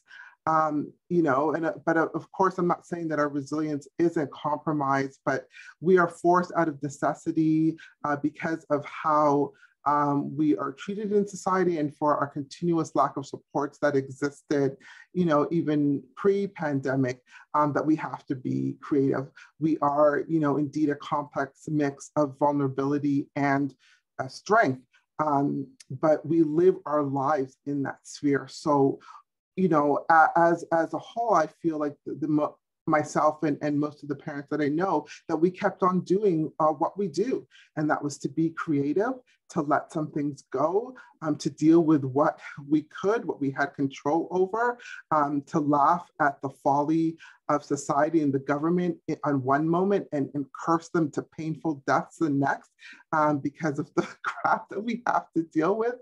You know, but of course, I'm not saying that our resilience isn't compromised, but we are forced out of necessity because of how we are treated in society, and for our continuous lack of supports that existed, you know, even pre-pandemic, that we have to be creative. We are, you know, indeed a complex mix of vulnerability and strength. But we live our lives in that sphere. So, you know, as a whole, I feel like myself and most of the parents that I know, that we kept on doing what we do. And that was to be creative, to let some things go, to deal with what we could, what we had control over, to laugh at the folly of society and the government on one moment and curse them to painful deaths the next because of the crap that we have to deal with.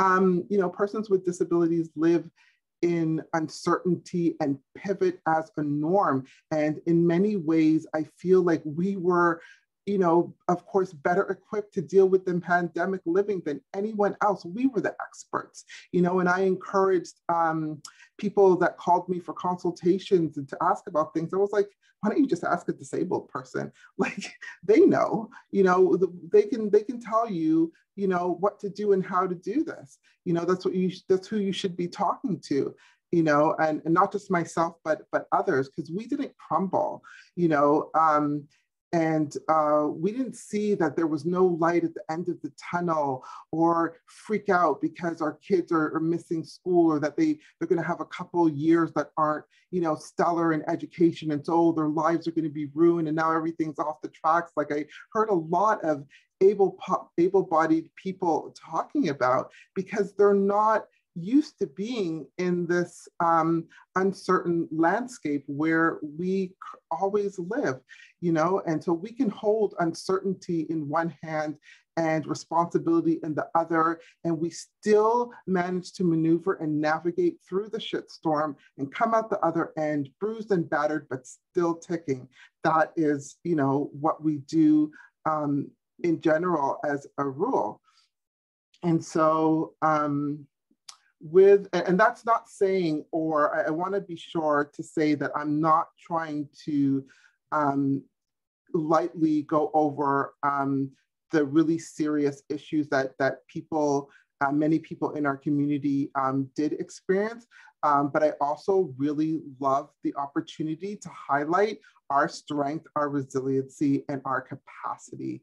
You know, persons with disabilities live in uncertainty and pivot as a norm. And in many ways, I feel like we were, you know, of course, better equipped to deal with the pandemic living than anyone else. We were the experts, you know, and I encouraged people that called me for consultations and to ask about things. I was like, why don't you just ask a disabled person? Like, they know, you know, they can tell you, you know, what to do and how to do this. You know, that's who you should be talking to, you know, and not just myself, but others, because we didn't crumble, you know, and we didn't see that there was no light at the end of the tunnel or freak out because our kids are missing school or that they're going to have a couple years that aren't, you know, stellar in education. And so their lives are going to be ruined and now everything's off the tracks. Like, I heard a lot of able-bodied people talking about, because they're not used to being in this uncertain landscape where we always live, you know, and so we can hold uncertainty in one hand and responsibility in the other, and we still manage to maneuver and navigate through the shitstorm and come out the other end bruised and battered, but still ticking. That is, you know, what we do in general as a rule. And so, and that's not saying, or I want to be sure to say that I'm not trying to lightly go over the really serious issues that people, many people in our community did experience. But I also really love the opportunity to highlight our strength, our resiliency, and our capacity,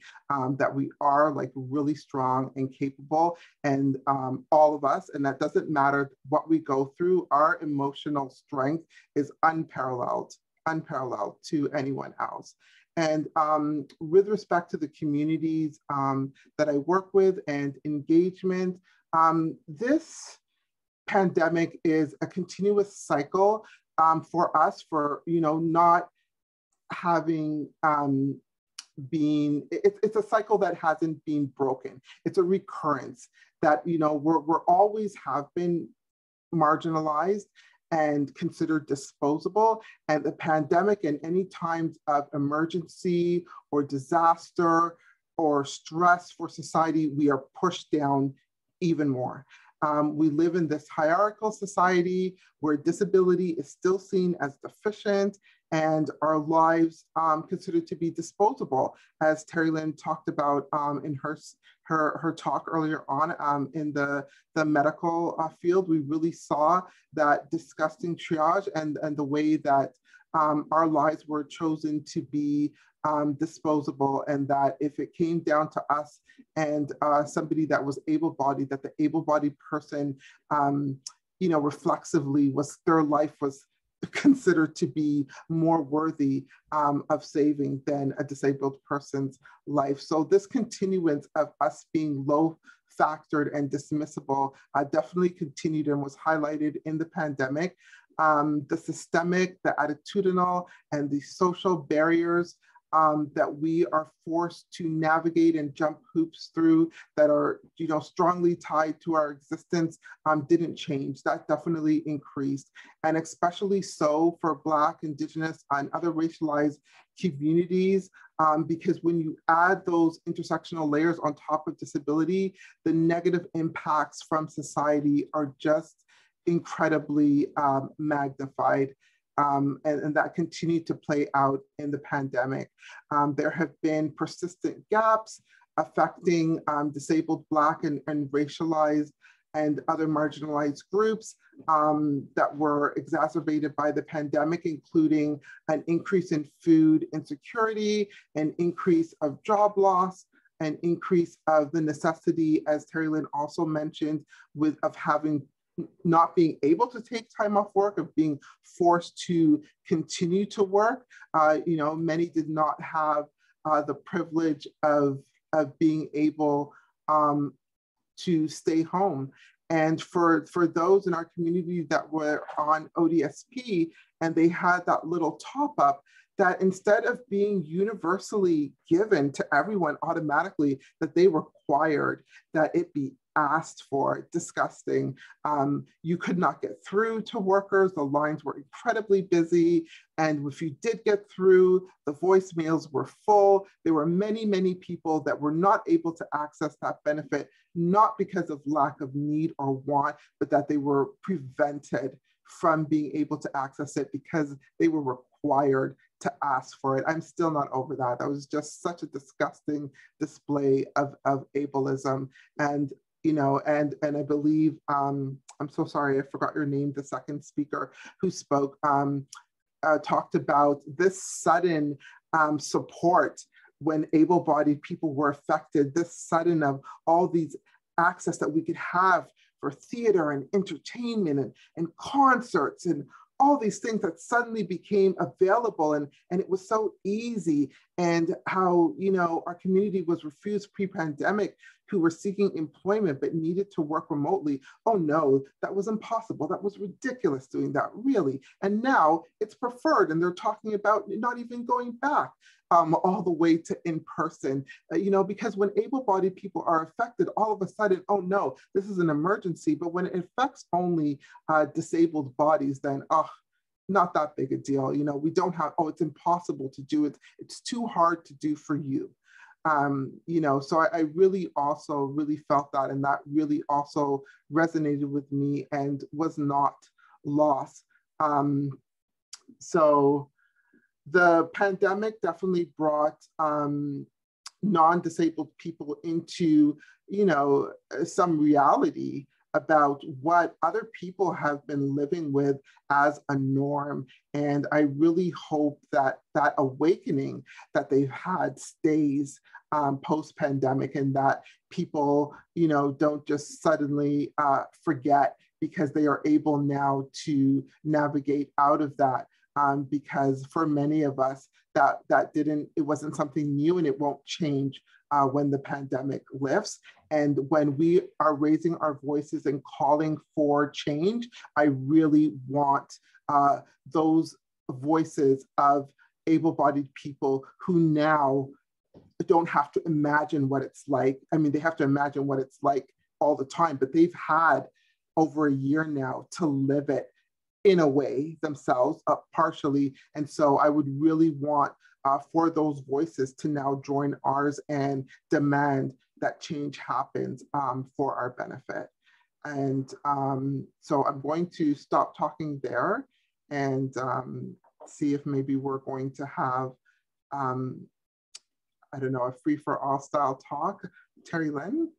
that we are like really strong and capable, and all of us, and that doesn't matter what we go through, our emotional strength is unparalleled to anyone else. And with respect to the communities that I work with and engagement, this pandemic is a continuous cycle for us, for, you know, not having been, it's a cycle that hasn't been broken. It's a recurrence that, you know, we're always have been marginalized and considered disposable, and the pandemic and any times of emergency or disaster or stress for society, we are pushed down even more. We live in this hierarchical society where disability is still seen as deficient and our lives considered to be disposable, as Terri-Lynn talked about in her talk earlier on. In the medical field, we really saw that disgusting triage and the way that our lives were chosen to be disposable, and that if it came down to us and somebody that was able-bodied, that the able-bodied person, you know, reflexively was, their life was considered to be more worthy of saving than a disabled person's life. So this continuance of us being low factored and dismissible definitely continued and was highlighted in the pandemic. The systemic, the attitudinal, and the social barriers that we are forced to navigate and jump hoops through, that are, you know, strongly tied to our existence, didn't change. That definitely increased, and especially so for Black, Indigenous, and other racialized communities, because when you add those intersectional layers on top of disability, the negative impacts from society are just incredibly magnified. And that continued to play out in the pandemic. There have been persistent gaps affecting disabled, Black, and racialized and other marginalized groups that were exacerbated by the pandemic, including an increase in food insecurity, an increase of job loss, an increase of the necessity, as Terri-Lynn also mentioned, of having not being able to take time off work, of being forced to continue to work. You know, many did not have the privilege of being able to stay home. And for those in our community that were on ODSP and they had that little top up, that instead of being universally given to everyone automatically, that they required that it be asked for. Disgusting. You could not get through to workers. The lines were incredibly busy. And if you did get through, the voicemails were full. There were many, many people that were not able to access that benefit, not because of lack of need or want, but that they were prevented from being able to access it because they were required to ask for it. I'm still not over that. That was just such a disgusting display of ableism. And you know, and I believe, I'm so sorry, I forgot your name, the second speaker who spoke, talked about this sudden support when able-bodied people were affected, this sudden of all these access that we could have for theater and entertainment and concerts and all these things that suddenly became available, and it was so easy, and how, you know, our community was refused pre-pandemic who were seeking employment but needed to work remotely. Oh no, that was impossible. That was ridiculous doing that, really. And now it's preferred, and they're talking about not even going back all the way to in-person, you know, because when able-bodied people are affected, all of a sudden, oh no, this is an emergency. But when it affects only disabled bodies, then, oh, not that big a deal. You know, we don't have, oh, it's impossible to do it. It's too hard to do for you. You know, so I really also really felt that, and that really also resonated with me and was not lost. So the pandemic definitely brought non-disabled people into, you know, some reality about what other people have been living with as a norm. And I really hope that that awakening that they've had stays post-pandemic, and that people, you know, don't just suddenly forget because they are able now to navigate out of that. Because for many of us, it wasn't something new, and it won't change when the pandemic lifts. And when we are raising our voices and calling for change, I really want those voices of able-bodied people who now don't have to imagine what it's like. I mean, they have to imagine what it's like all the time, but they've had over a year now to live it in a way themselves, partially. And so I would really want for those voices to now join ours and demand that change happens for our benefit. And so I'm going to stop talking there and see if maybe we're going to have, I don't know, a free for all style talk. Terri-Lynn?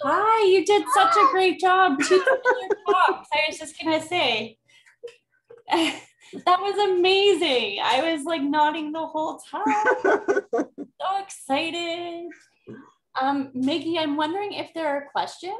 Hi, you did such a great job teaching your talks. I was just gonna say, that was amazing. I was like nodding the whole time. So excited. Miggy, I'm wondering if there are questions.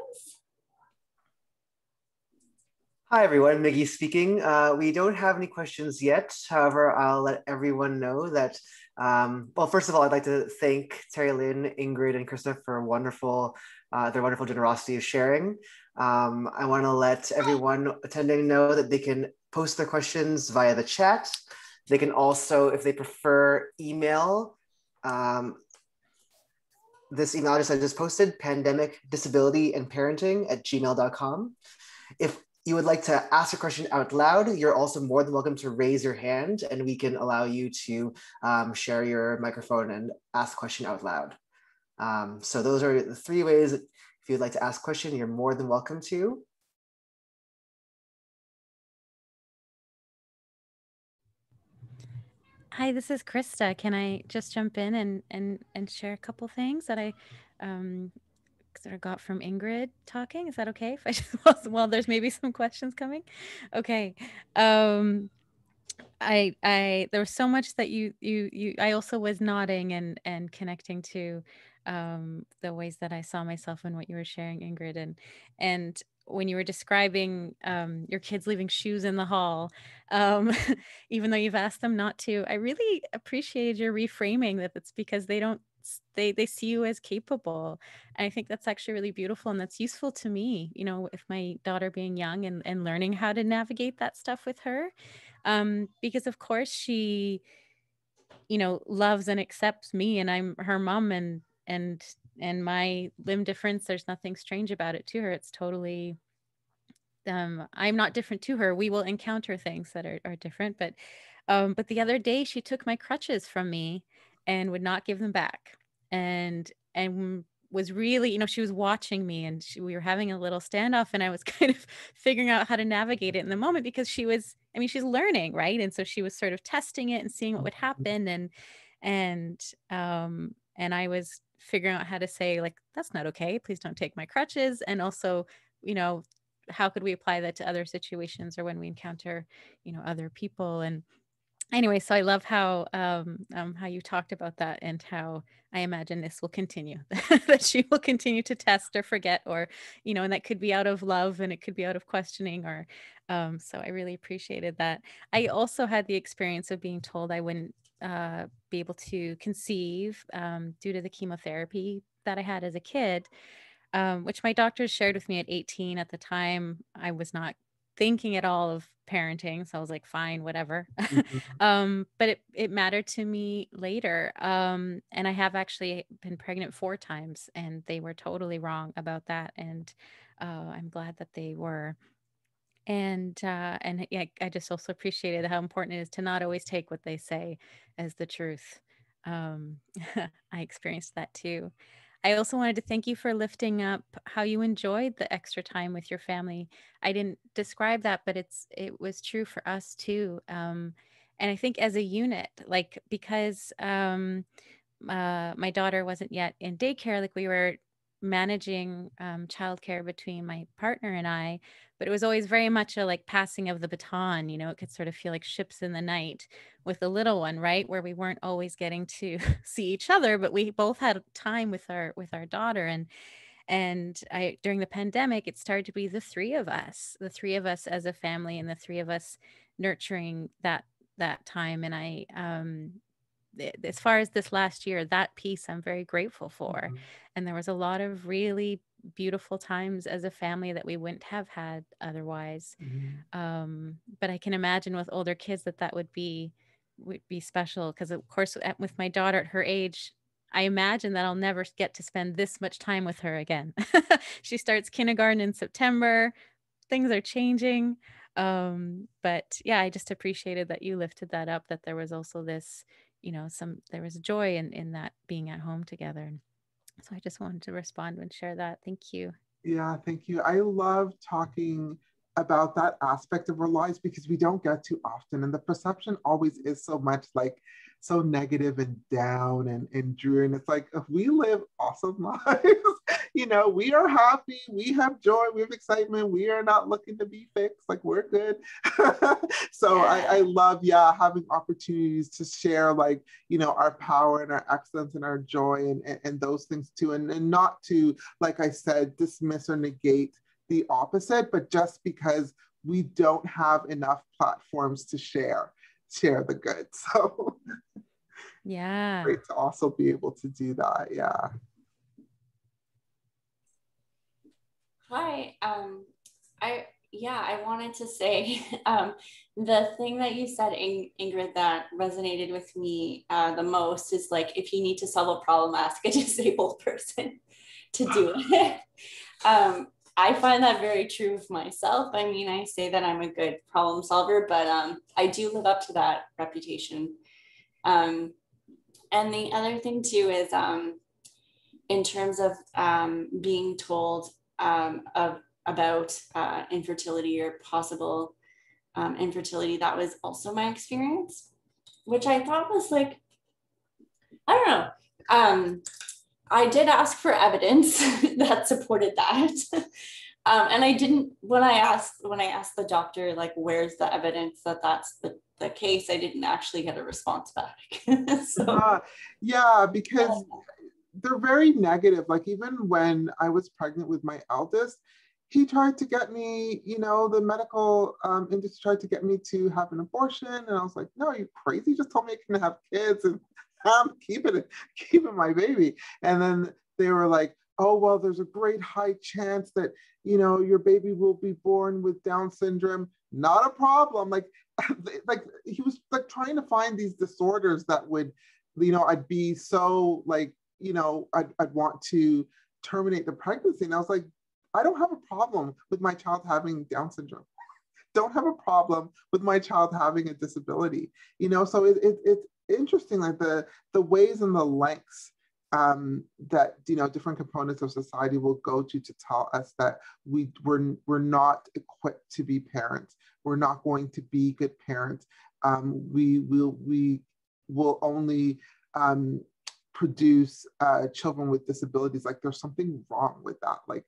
Hi everyone, Miggy speaking. We don't have any questions yet. However, I'll let everyone know that well, first of all, I'd like to thank Terri-Lynn, Ingrid, and Christopher for wonderful, their wonderful generosity of sharing. I want to let everyone attending know that they can post their questions via the chat. They can also, if they prefer, email this email address I just posted, pandemicdisabilityandparenting@gmail.com. If you would like to ask a question out loud, you're also more than welcome to raise your hand, and we can allow you to share your microphone and ask a question out loud. So those are the three ways that if you'd like to ask a question, you're more than welcome to. Hi, this is Christa. Can I just jump in and share a couple things that I sort of got from Ingrid talking? Is that okay? If I just, well, there's maybe some questions coming. Okay. There was so much that you I also was nodding and connecting to the ways that I saw myself in what you were sharing, Ingrid, and when you were describing your kids leaving shoes in the hall, even though you've asked them not to, I really appreciated your reframing that it's because they see you as capable. And I think that's actually really beautiful, and that's useful to me, you know, with my daughter being young and learning how to navigate that stuff with her. Because of course she, you know, loves and accepts me, and I'm her mom, and my limb difference, there's nothing strange about it to her. It's totally, I'm not different to her. We will encounter things that are different, but the other day she took my crutches from me and would not give them back, and was really, you know, she was watching me, and we were having a little standoff, and I was kind of figuring out how to navigate it in the moment, because she was, I mean, she's learning, right? And so she was sort of testing it and seeing what would happen, and I was figuring out how to say, like, that's not okay, please don't take my crutches, and also, you know, how could we apply that to other situations or when we encounter, you know, other people. And anyway, so I love how you talked about that, and how I imagine this will continue, that she will continue to test or forget, or, you know, and that could be out of love, and it could be out of questioning, or so I really appreciated that. I also had the experience of being told I wouldn't be able to conceive due to the chemotherapy that I had as a kid, which my doctors shared with me at 18. At the time, I was not thinking at all of parenting, so I was like, fine, whatever. But it mattered to me later, and I have actually been pregnant 4 times, and they were totally wrong about that, and I'm glad that they were. And yeah, I just also appreciated how important it is to not always take what they say as the truth. I experienced that too. I also wanted to thank you for lifting up how you enjoyed the extra time with your family. I didn't describe that, but it was true for us too. And I think as a unit, like, because my daughter wasn't yet in daycare, like, we were managing childcare between my partner and I, but it was always very much a, like, passing of the baton, you know. It could sort of feel like ships in the night with the little one, right? Where we weren't always getting to see each other, but we both had time with our daughter. And I, during the pandemic, it started to be the three of us as a family, and the three of us nurturing that time. And I, as far as this last year, that piece I'm very grateful for. Mm-hmm. And there was a lot of really beautiful times as a family that we wouldn't have had otherwise. Mm-hmm. But I can imagine with older kids that would be special, because of course with my daughter at her age, I imagine that I'll never get to spend this much time with her again. She starts kindergarten in September. Things are changing. But yeah, I just appreciated that you lifted that up, that there was also this, you know, there was joy in that being at home together. So I just wanted to respond and share that. Thank you. Yeah, thank you. I love talking about that aspect of our lives, because we don't get to often. And the perception always is so much like so negative and down and dreary. And it's like, if we live awesome lives, you know, we are happy, we have joy, we have excitement, we are not looking to be fixed, like, we're good. So yeah. I love, yeah, having opportunities to share, like, you know, our power and our excellence and our joy and those things too. And not to, like I said, dismiss or negate the opposite, but just because we don't have enough platforms to share the good. So yeah, great to also be able to do that. Yeah. Hi. I wanted to say the thing that you said, Ingrid, that resonated with me the most is, like, if you need to solve a problem, ask a disabled person to do it. I find that very true of myself. I mean, I say that I'm a good problem solver, but I do live up to that reputation. And the other thing too is in terms of being told about infertility or possible infertility, that was also my experience, which I thought was, like, I don't know. I did ask for evidence that supported that, and I didn't. When I asked the doctor, like, where's the evidence that that's the the case, I didn't actually get a response back. So, yeah, because they're very negative. Like even when I was pregnant with my eldest, he tried to get me, you know, the medical industry tried to get me to have an abortion. And I was like, no, are you crazy? You just told me I couldn't have kids and I'm keeping my baby. And then they were like, oh, well, there's a great high chance that, you know, your baby will be born with Down syndrome. Not a problem. Like he was like trying to find these disorders that would, you know, I'd be so like, you know, I'd want to terminate the pregnancy. And I was like, I don't have a problem with my child having Down syndrome. Don't have a problem with my child having a disability. You know, so it's interesting, like the ways and the lengths that, you know, different components of society will go to tell us that we're not equipped to be parents. We're not going to be good parents. We will only produce children with disabilities. Like there's something wrong with that. Like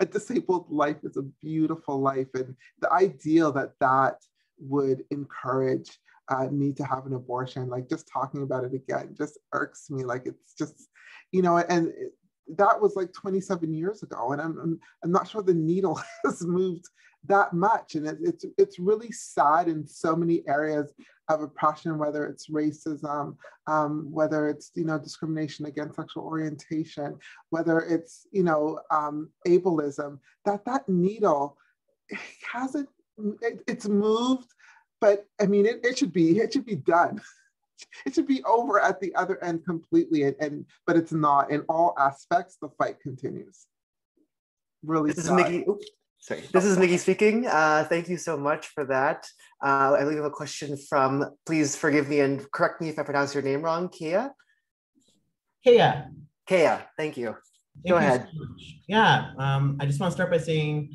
a disabled life is a beautiful life. And the idea that that would encourage me to have an abortion, like just talking about it again, just irks me. Like it's just, you know, and that was like 27 years ago, and I'm not sure the needle has moved that much, and it's really sad in so many areas of oppression, whether it's racism, whether it's, you know, discrimination against sexual orientation, whether it's, you know, ableism. That needle hasn't, it's moved. But I mean, it should be done. It should be over at the other end completely, but it's not. In all aspects, the fight continues. Really. This is Miggy. Oops, sorry. This is Miggy speaking. Thank you so much for that. I believe I have a question from. Please forgive me and correct me if I pronounce your name wrong, Kia. Kia. Kia. Thank you. Go ahead. So yeah. I just want to start by saying.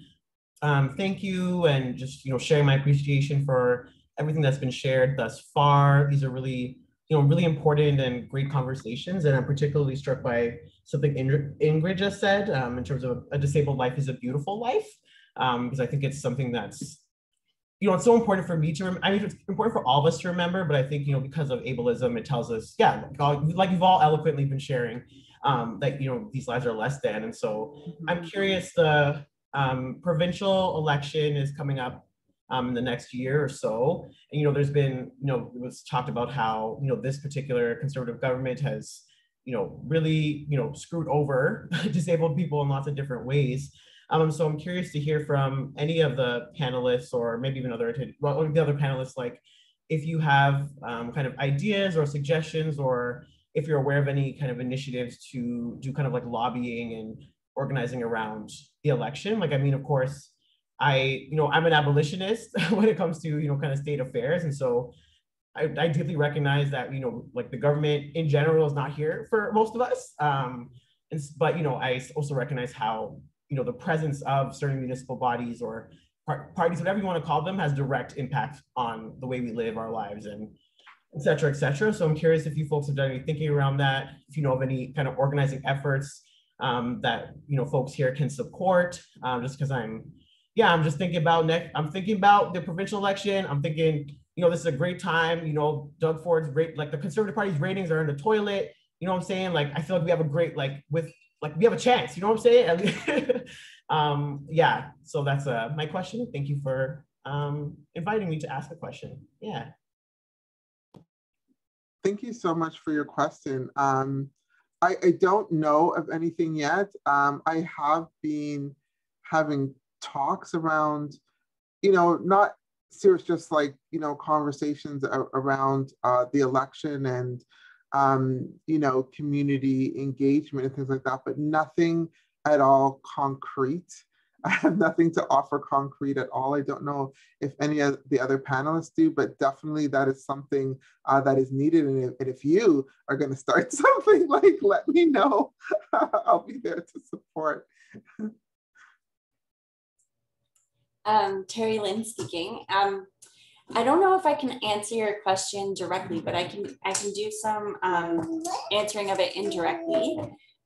Thank you, and just, you know, sharing my appreciation for everything that's been shared thus far. These are really, you know, really important and great conversations, and I'm particularly struck by something Ingrid just said in terms of a disabled life is a beautiful life, because I think it's something that's, you know, it's so important for me to remember. I mean, it's important for all of us to remember, but I think, you know, because of ableism, it tells us, yeah, like you've all eloquently been sharing, that, you know, these lives are less than, and so I'm curious, the provincial election is coming up in the next year or so. And, you know, there's been, you know, it was talked about how, you know, this particular Conservative government has, you know, really, you know, screwed over disabled people in lots of different ways. So I'm curious to hear from any of the panelists, or maybe even the other panelists, like if you have kind of ideas or suggestions, or if you're aware of any kind of initiatives to do kind of like lobbying and organizing around the election. Like, I mean, of course, you know, I'm an abolitionist when it comes to, you know, kind of state affairs. And so I deeply recognize that, you know, like the government in general is not here for most of us. But, you know, I also recognize how, you know, the presence of certain municipal bodies or parties, whatever you want to call them, has direct impact on the way we live our lives and et cetera, et cetera. So I'm curious if you folks have done any thinking around that, if you know of any kind of organizing efforts that, you know, folks here can support, just because I'm just thinking about I'm thinking about the provincial election. I'm thinking, you know, this is a great time, you know, Doug Ford's great, like the Conservative Party's ratings are in the toilet. You know what I'm saying? Like, I feel like we have a great, we have a chance, you know what I'm saying? Yeah, so that's my question. Thank you for inviting me to ask a question. Yeah. Thank you so much for your question. I don't know of anything yet. I have been having talks around, you know, not serious, just like, you know, conversations around the election and, you know, community engagement and things like that, but nothing at all concrete. I have nothing to offer concrete at all. I don't know if any of the other panelists do, but definitely that is something that is needed. And if you are going to start something, like, let me know. I'll be there to support. Terri-Lynn speaking. I don't know if I can answer your question directly, but I can do some answering of it indirectly.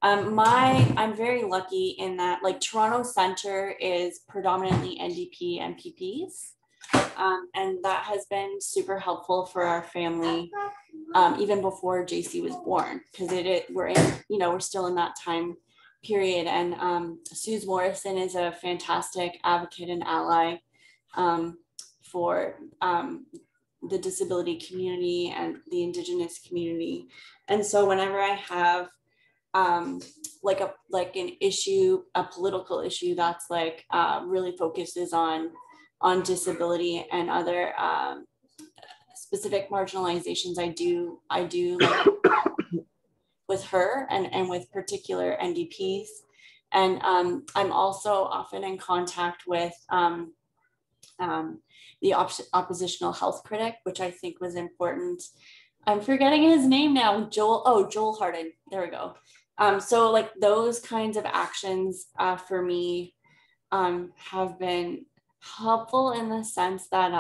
I'm very lucky in that, like, Toronto Centre is predominantly NDP MPPs. and that has been super helpful for our family, even before JC was born, because we're still in that time period. And Suze Morrison is a fantastic advocate and ally for the disability community and the Indigenous community. And so whenever I have a political issue that's really focuses on disability and other specific marginalizations, I do with her and with particular NDPs. And I'm also often in contact with the oppositional health critic, which I think was important. I'm forgetting his name now, Joel Harden, there we go. So like those kinds of actions for me have been helpful in the sense that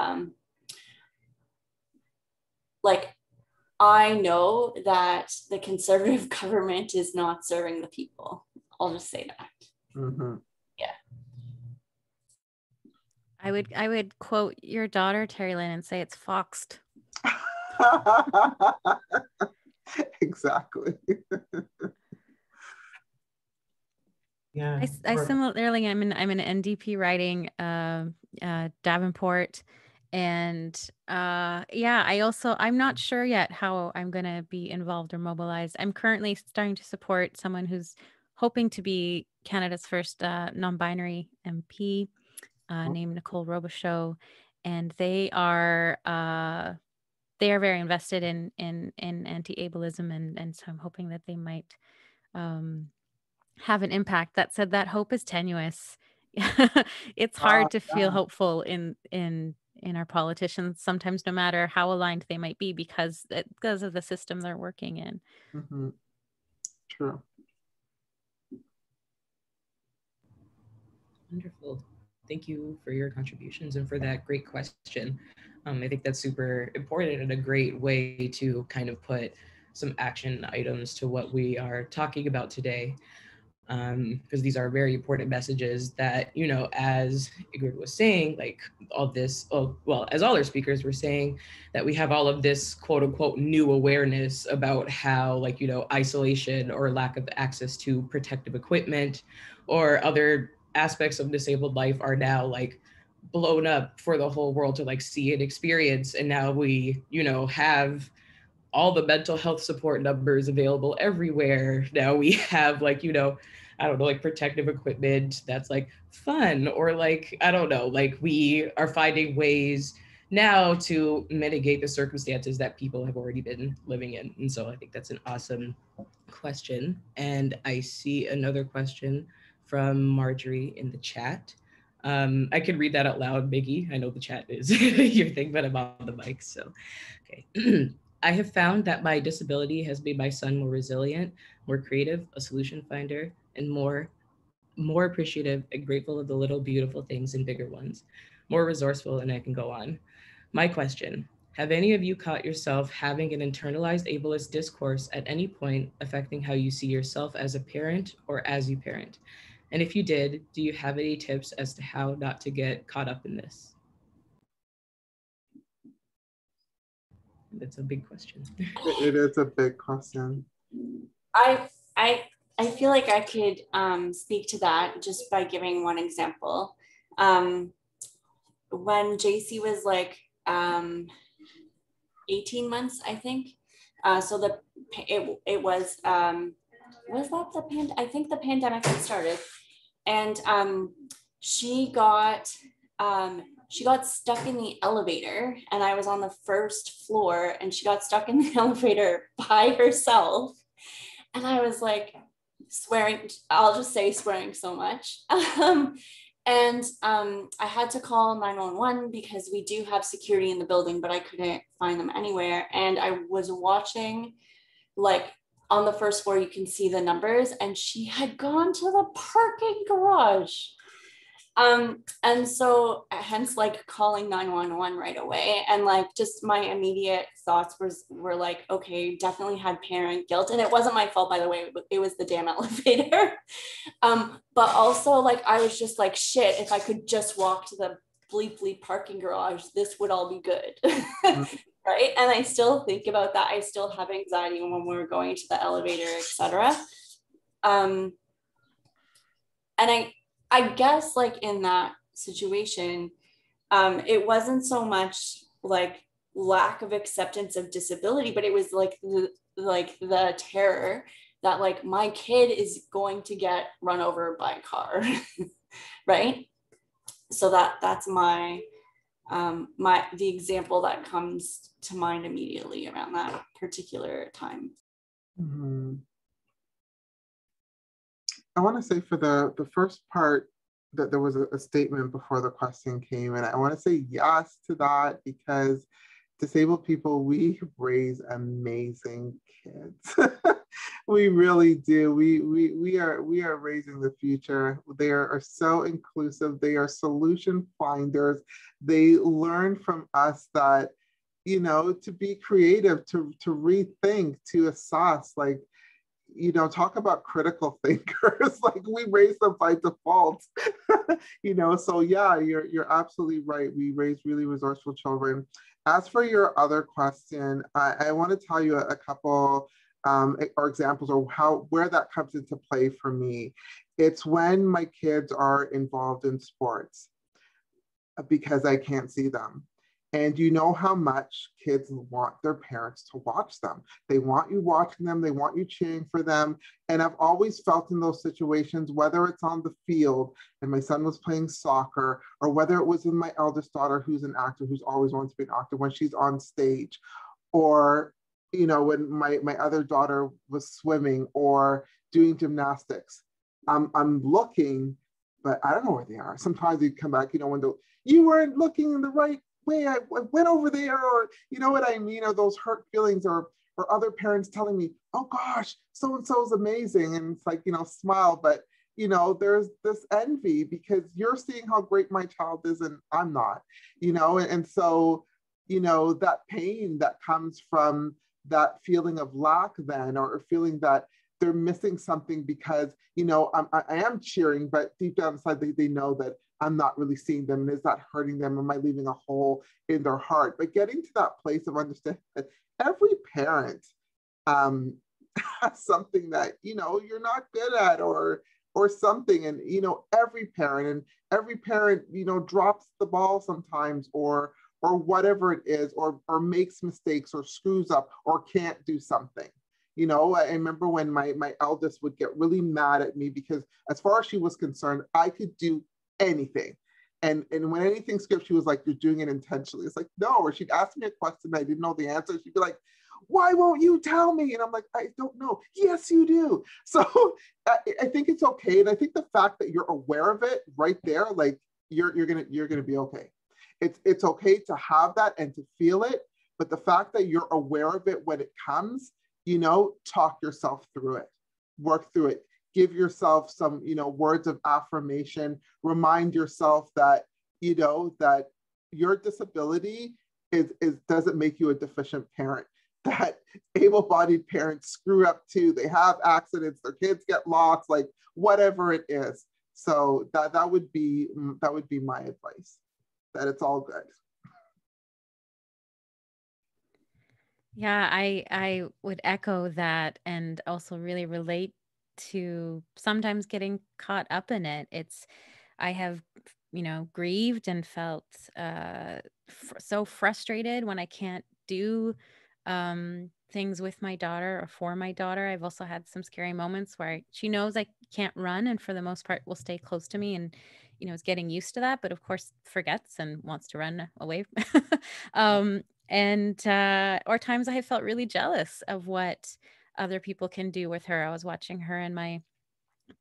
I know that the Conservative government is not serving the people. I'll just say that. Mm-hmm. Yeah. I would quote your daughter, Terri-Lynn, and say it's foxed. Exactly. Yeah. I similarly, I'm an NDP riding Davenport, and I'm not sure yet how I'm going to be involved or mobilized. I'm currently starting to support someone who's hoping to be Canada's first non-binary MP, named Nicole Robichaud, and they are very invested in anti-ableism, and so I'm hoping that they might have an impact. That said, that hope is tenuous. It's hard to feel hopeful in our politicians sometimes, no matter how aligned they might be, because of the system they're working in. Mm-hmm. True. Wonderful. Thank you for your contributions and for that great question. I think that's super important and a great way to kind of put some action items to what we are talking about today, because these are very important messages that, as Ingrid was saying, as all our speakers were saying, that we have all of this quote unquote new awareness about how isolation or lack of access to protective equipment or other aspects of disabled life are now blown up for the whole world to see and experience. And now we, have all the mental health support numbers available everywhere. Now we have protective equipment that's fun, or we are finding ways now to mitigate the circumstances that people have already been living in. And so I think that's an awesome question. And I see another question from Marjorie in the chat. I could read that out loud, Miggy. I know the chat is your thing, but I'm on the mic, so, okay. I have found that my disability has made my son more resilient, more creative, a solution finder, and more appreciative and grateful of the little beautiful things and bigger ones, more resourceful, and I can go on. My question, have any of you caught yourself having an internalized ableist discourse at any point affecting how you see yourself as a parent or as you parent? And if you did, do you have any tips as to how not to get caught up in this? That's a big question. It is a big question. I feel like I could speak to that just by giving one example. When JC was 18 months, I think. So it was that the pandemic? I think the pandemic had started, and she got stuck in the elevator, and I was on the first floor, and she got stuck in the elevator by herself. And I was swearing, I'll just say swearing so much. I had to call 911 because we do have security in the building, but I couldn't find them anywhere. And I was watching, on the first floor, you can see the numbers, and she had gone to the parking garage. And so hence calling 911 right away. And just my immediate thoughts were okay, definitely had parent guilt. And it wasn't my fault, by the way, it was the damn elevator. But also I was just shit, if I could just walk to the bleep bleep parking garage, this would all be good. Right? And I still think about that. I still have anxiety when we're going to the elevator, etc. And I guess like in that situation, it wasn't so much like lack of acceptance of disability, but it was like the terror that like my kid is going to get run over by a car, right? So that's my the example that comes to mind immediately around that particular time. Mm-hmm. I want to say for the first part that there was a statement before the question came, and I want to say yes to that because disabled people, we raise amazing kids. We really do. We are raising the future. They are so inclusive. They are solution finders. They learn from us that, you know, to be creative, to rethink, to assess, like, you know, talk about critical thinkers. Like we raise them by default, you know? So yeah, you're absolutely right. We raise really resourceful children. As for your other question, I want to tell you a couple or examples or where that comes into play for me. It's when my kids are involved in sports because I can't see them. And you know how much kids want their parents to watch them. They want you watching them. They want you cheering for them. And I've always felt in those situations, whether it's on the field and my son was playing soccer, or whether it was with my eldest daughter, who's an actor, who's always wanted to be an actor, when she's on stage, or you know, when my other daughter was swimming or doing gymnastics, I'm looking, but I don't know where they are. Sometimes they'd come back, you know, when you weren't looking in the right way, I went over there, or you know what I mean, or those hurt feelings, or other parents telling me, oh gosh, so-and-so is amazing. And it's like, you know, smile, but you know, there's this envy because you're seeing how great my child is and I'm not, you know, and so, you know, that pain that comes from that feeling of lack then, or feeling that they're missing something because, you know, I am cheering, but deep down inside, they know that I'm not really seeing them. And is that hurting them? Am I leaving a hole in their heart? But getting to that place of understanding that every parent has something that, you know, you're not good at or something. And, you know, every parent, you know, drops the ball sometimes or whatever it is, or makes mistakes or screws up or can't do something. You know, I remember when my eldest would get really mad at me because as far as she was concerned, I could do anything. And when anything skipped, she was like, you're doing it intentionally. It's like, no, or she'd ask me a question I didn't know the answer. She'd be like, why won't you tell me? And I'm like, I don't know. Yes, you do. So I think it's okay. And I think the fact that you're aware of it right there, like you're gonna be okay. It's okay to have that and to feel it, but the fact that you're aware of it when it comes, you know, talk yourself through it, work through it, give yourself some, you know, words of affirmation, remind yourself that, you know, that your disability doesn't make you a deficient parent, that able-bodied parents screw up too, they have accidents, their kids get lost, like whatever it is. So that would be my advice. That it's all good. Yeah, I would echo that and also really relate to sometimes getting caught up in it. I have, you know, grieved and felt so frustrated when I can't do things with my daughter or for my daughter. I've also had some scary moments where she knows I can't run and for the most part will stay close to me and, you know, is getting used to that, but of course forgets and wants to run away. Or times I have felt really jealous of what other people can do with her. I was watching her and my,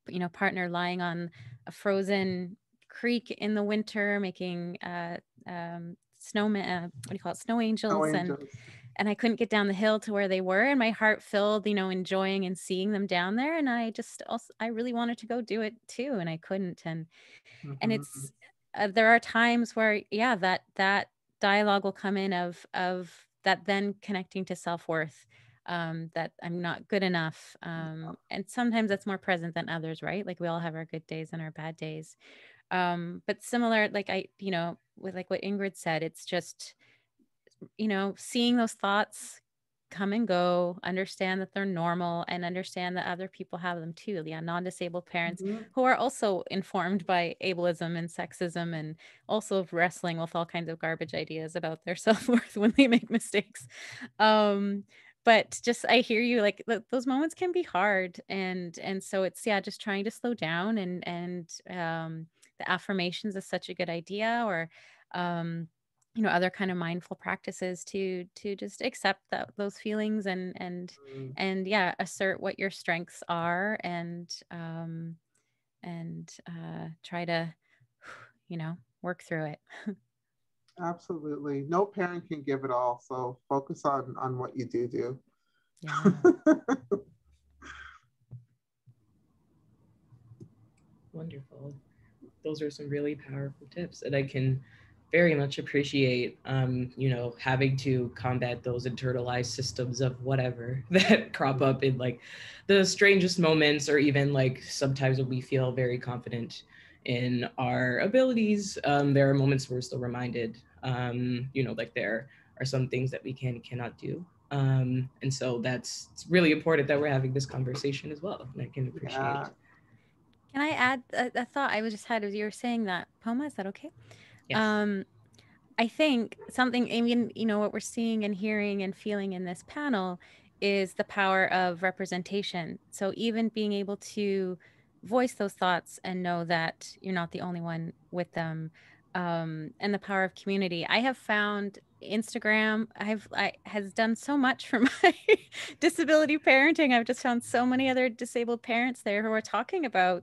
you know, partner lying on a frozen creek in the winter, making snow angels. Snow angels. And I couldn't get down the hill to where they were. And my heart filled, you know, enjoying and seeing them down there. And I really wanted to go do it too. And I couldn't. And it's, there are times where, yeah, that dialogue will come in of that then connecting to self-worth, that I'm not good enough. And sometimes that's more present than others, right? Like we all have our good days and our bad days. But similar, like with like what Ingrid said, it's just, seeing those thoughts come and go, understand that they're normal, and understand that other people have them too. The non-disabled parents who are also informed by ableism and sexism, and also wrestling with all kinds of garbage ideas about their self-worth when they make mistakes. But just, I hear you, like those moments can be hard. And so it's, yeah, just trying to slow down, and the affirmations is such a good idea, or, other kind of mindful practices to just accept that, those feelings, and yeah, assert what your strengths are, and try to, work through it. Absolutely. No parent can give it all. So focus on what you do. Yeah. Wonderful. Those are some really powerful tips, and I can very much appreciate, having to combat those internalized systems of whatever that crop up in like the strangest moments, or even like sometimes when we feel very confident in our abilities. There are moments where we're still reminded, like there are some things that we can and cannot do. And so it's really important that we're having this conversation as well. And I can appreciate it. Can I add a thought I just had as you were saying that, Pomaa? Is that okay? Yes. I think something, what we're seeing and hearing and feeling in this panel is the power of representation. So even being able to voice those thoughts and know that you're not the only one with them, and the power of community. I have found Instagram has done so much for my disability parenting. I've just found so many other disabled parents there who are talking about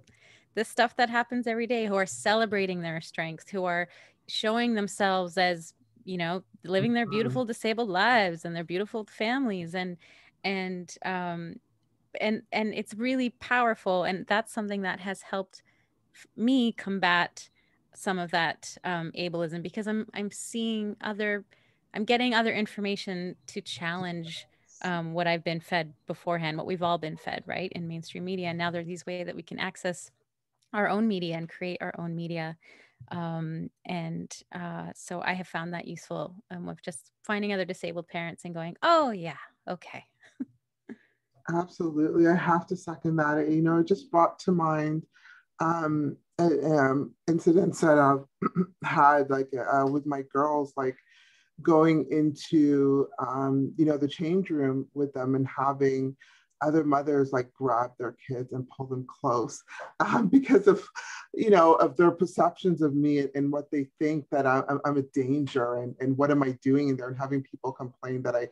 the stuff that happens every day, who are celebrating their strengths, who are showing themselves as, living their beautiful disabled lives and their beautiful families. And it's really powerful. And that's something that has helped me combat some of that ableism, because I'm getting other information to challenge what I've been fed beforehand, what we've all been fed, right? In mainstream media. And now there are these ways that we can access our own media and create our own media. So I have found that useful, of just finding other disabled parents and going, oh yeah, okay. Absolutely. I have to second that. It just brought to mind incidents that I've had, like with my girls, like going into, the change room with them and having other mothers like grab their kids and pull them close because of, of their perceptions of me and what they think that I'm a danger and what am I doing in there, and having people complain that I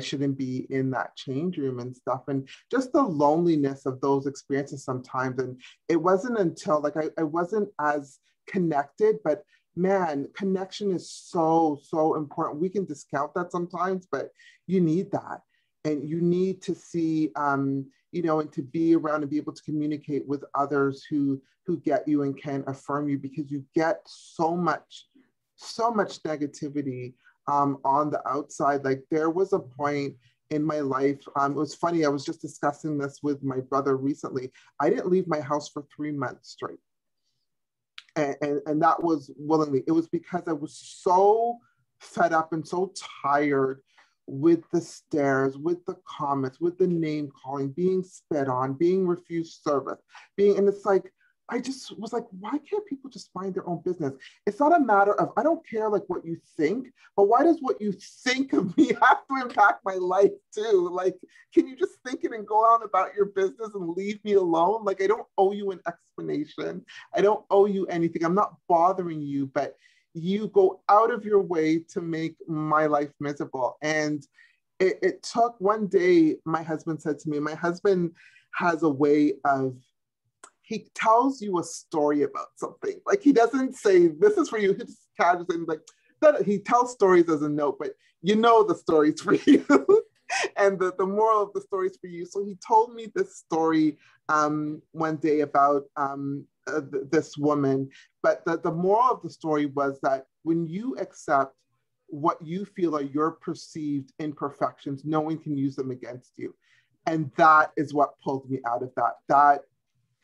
shouldn't be in that change room and stuff, and just the loneliness of those experiences sometimes. And it wasn't until like I wasn't as connected, but man, connection is so, so important. We can discount that sometimes, but you need that. And you need to see, and to be around and be able to communicate with others who get you and can affirm you, because you get so much negativity on the outside. Like there was a point in my life, it was funny, I was just discussing this with my brother recently. I didn't leave my house for 3 months straight. And that was willingly. It was because I was so fed up and so tired with the stares, with the comments, with the name calling, being spit on, being refused service, and it's like, I just was like, why can't people just mind their own business? It's not a matter of, I don't care like what you think, but why does what you think of me have to impact my life too? Like, can you just think it and go on about your business and leave me alone? Like, I don't owe you an explanation. I don't owe you anything. I'm not bothering you, but you go out of your way to make my life miserable. And it took one day, my husband said to me, my husband has a way of, he tells you a story about something. Like he doesn't say, this is for you. He just catches it and like, that, he tells stories as a note, but the story's for you. And the moral of the story is for you. So he told me this story one day about this woman, but the moral of the story was that when you accept what you feel are your perceived imperfections, no one can use them against you. And that is what pulled me out of that. That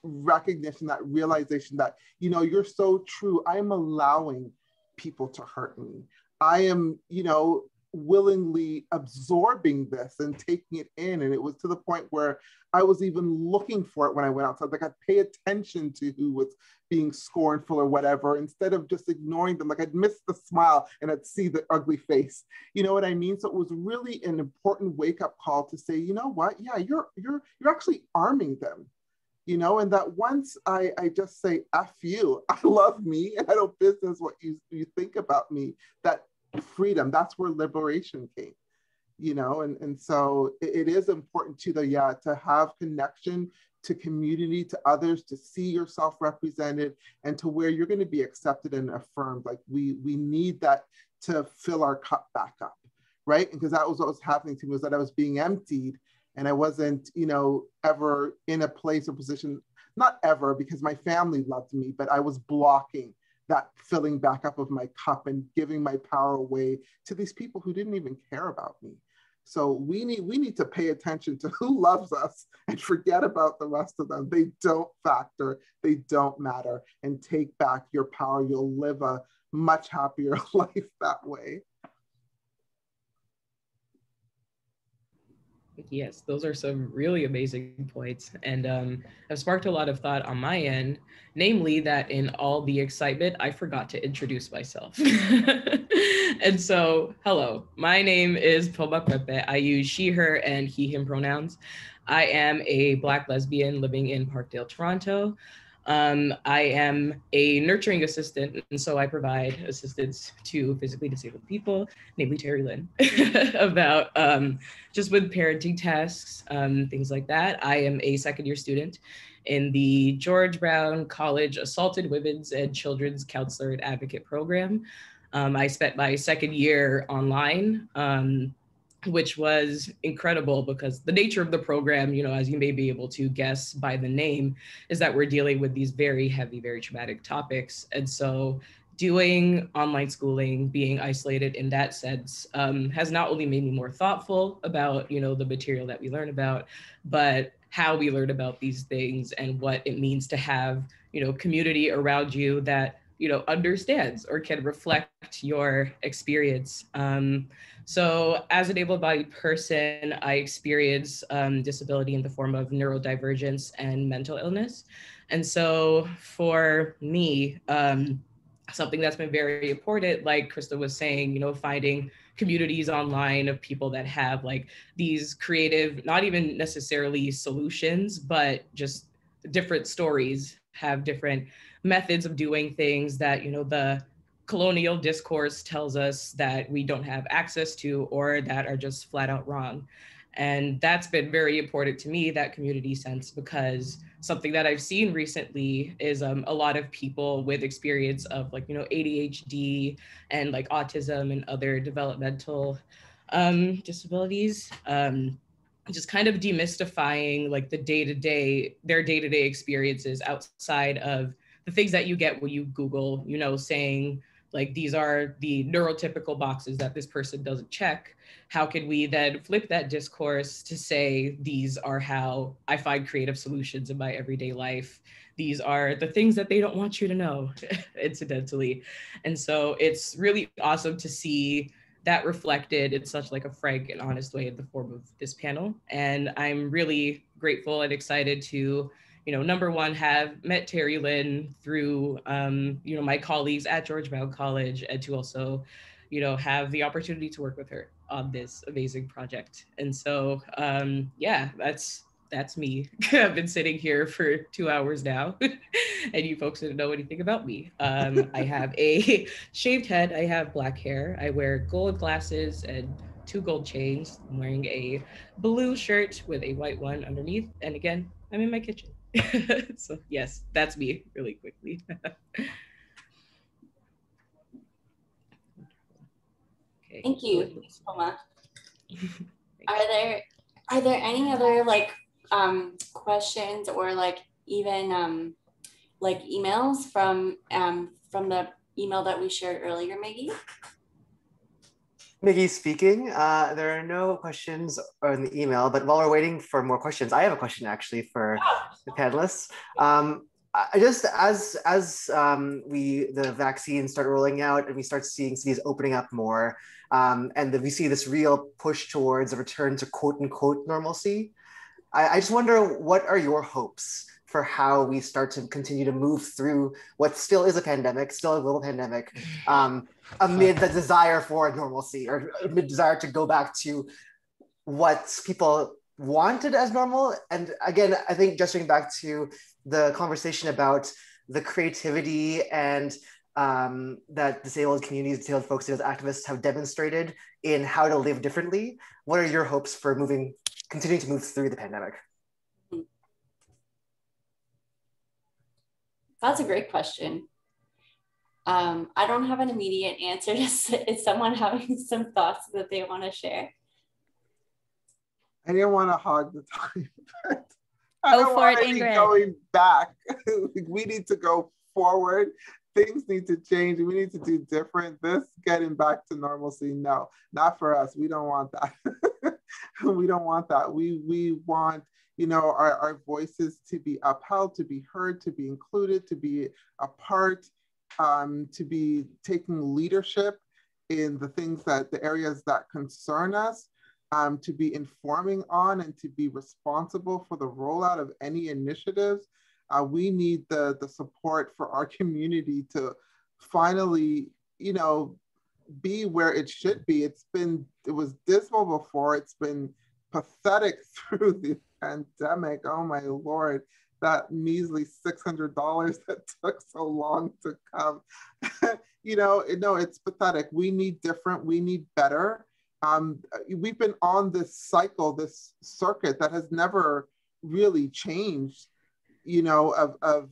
recognition, that realization that, you know, you're so true. I'm allowing people to hurt me. I am, you know, willingly absorbing this and taking it in. And it was to the point where I was even looking for it when I went outside. Like, I'd pay attention to who was being scornful or whatever, instead of just ignoring them. Like, I'd miss the smile and I'd see the ugly face. You know what I mean? So it was really an important wake-up call to say, you know what? Yeah, you're actually arming them. You know, and that once I just say, F you, I love me, and I don't business what you think about me, that freedom, that's where liberation came, you know, and so it is important to to have connection to community, to others, to see yourself represented, and to where you're going to be accepted and affirmed. Like, we need that to fill our cup back up, right? Because that was what was happening to me, was that I was being emptied. And I wasn't, you know, ever in a place or position, not ever, because my family loved me, but I was blocking that filling back up of my cup and giving my power away to these people who didn't even care about me. So we need to pay attention to who loves us and forget about the rest of them. They don't factor, they don't matter, and take back your power. You'll live a much happier life that way. Yes, those are some really amazing points, and have sparked a lot of thought on my end, namely that in all the excitement, I forgot to introduce myself. And so, hello, my name is Pomaa Prempeh. I use she, her, and he, him pronouns. I am a Black lesbian living in Parkdale, Toronto. I am a nurturing assistant, and so I provide assistance to physically disabled people, namely Terri-Lynn, about just with parenting tasks, things like that. I am a second-year student in the George Brown College Assaulted Women's and Children's Counselor and Advocate Program. I spent my second year online, which was incredible because the nature of the program, you know, as you may be able to guess by the name, is that we're dealing with these very heavy, very traumatic topics. And so doing online schooling, being isolated in that sense, has not only made me more thoughtful about, you know, the material that we learn about, but how we learn about these things and what it means to have, you know, community around you that, you know, understands or can reflect your experience. So as an able-bodied person, I experience disability in the form of neurodivergence and mental illness. And so for me, something that's been very important, like Christa was saying, you know, finding communities online of people that have like these creative, not even necessarily solutions, but just different stories, have different methods of doing things that, you know, the colonial discourse tells us that we don't have access to or that are just flat out wrong. And that's been very important to me, that community sense, because something that I've seen recently is a lot of people with experience of, like, you know, ADHD and like autism and other developmental disabilities, just kind of demystifying like the day-to-day, their day-to-day experiences outside of the things that you get when you Google, you know, saying like, these are the neurotypical boxes that this person doesn't check. How can we then flip that discourse to say, these are how I find creative solutions in my everyday life. These are the things that they don't want you to know, incidentally. And so it's really awesome to see that reflected in such like a frank and honest way in the form of this panel. And I'm really grateful and excited to, you know, number one, have met Terri-Lynn through, you know, my colleagues at George Brown College, and to also, you know, have the opportunity to work with her on this amazing project. And so, yeah, that's me. I've been sitting here for 2 hours now, and you folks didn't know anything about me. I have a shaved head, I have black hair, I wear gold glasses and 2 gold chains. I'm wearing a blue shirt with a white one underneath. And again, I'm in my kitchen. So yes, that's me really quickly. Okay. Thank you so much. Are there any other like questions or like even like emails from the email that we shared earlier, Miggy? Miggy speaking. There are no questions on the email, but while we're waiting for more questions, I have a question actually for the panelists. As the vaccines start rolling out and we start seeing cities opening up more, and we see this real push towards a return to quote unquote normalcy, I just wonder, what are your hopes for how we start to continue to move through what still is a pandemic, still a global pandemic, amid the desire for normalcy, or amid desire to go back to what people wanted as normal? And again, I think gesturing back to the conversation about the creativity and that disabled communities, disabled folks, disabled activists have demonstrated in how to live differently. What are your hopes for continuing to move through the pandemic? That's a great question. I don't have an immediate answer. Is someone having some thoughts that they want to share? I didn't want to hog the time, but I don't want to be going back. We need to go forward. Things need to change. We need to do different. This getting back to normalcy, no, not for us. We don't want that. We don't want that. We want, you know, our voices to be upheld, to be heard, to be included, to be a part, to be taking leadership in the areas that concern us, to be informing on and to be responsible for the rollout of any initiatives. We need the support for our community to finally, you know, be where it should be. It was dismal before. It's been pathetic through the pandemic. Oh my Lord, that measly $600 that took so long to come. You know, no, it's pathetic. We need different, we need better. We've been on this cycle, this circuit that has never really changed, you know, of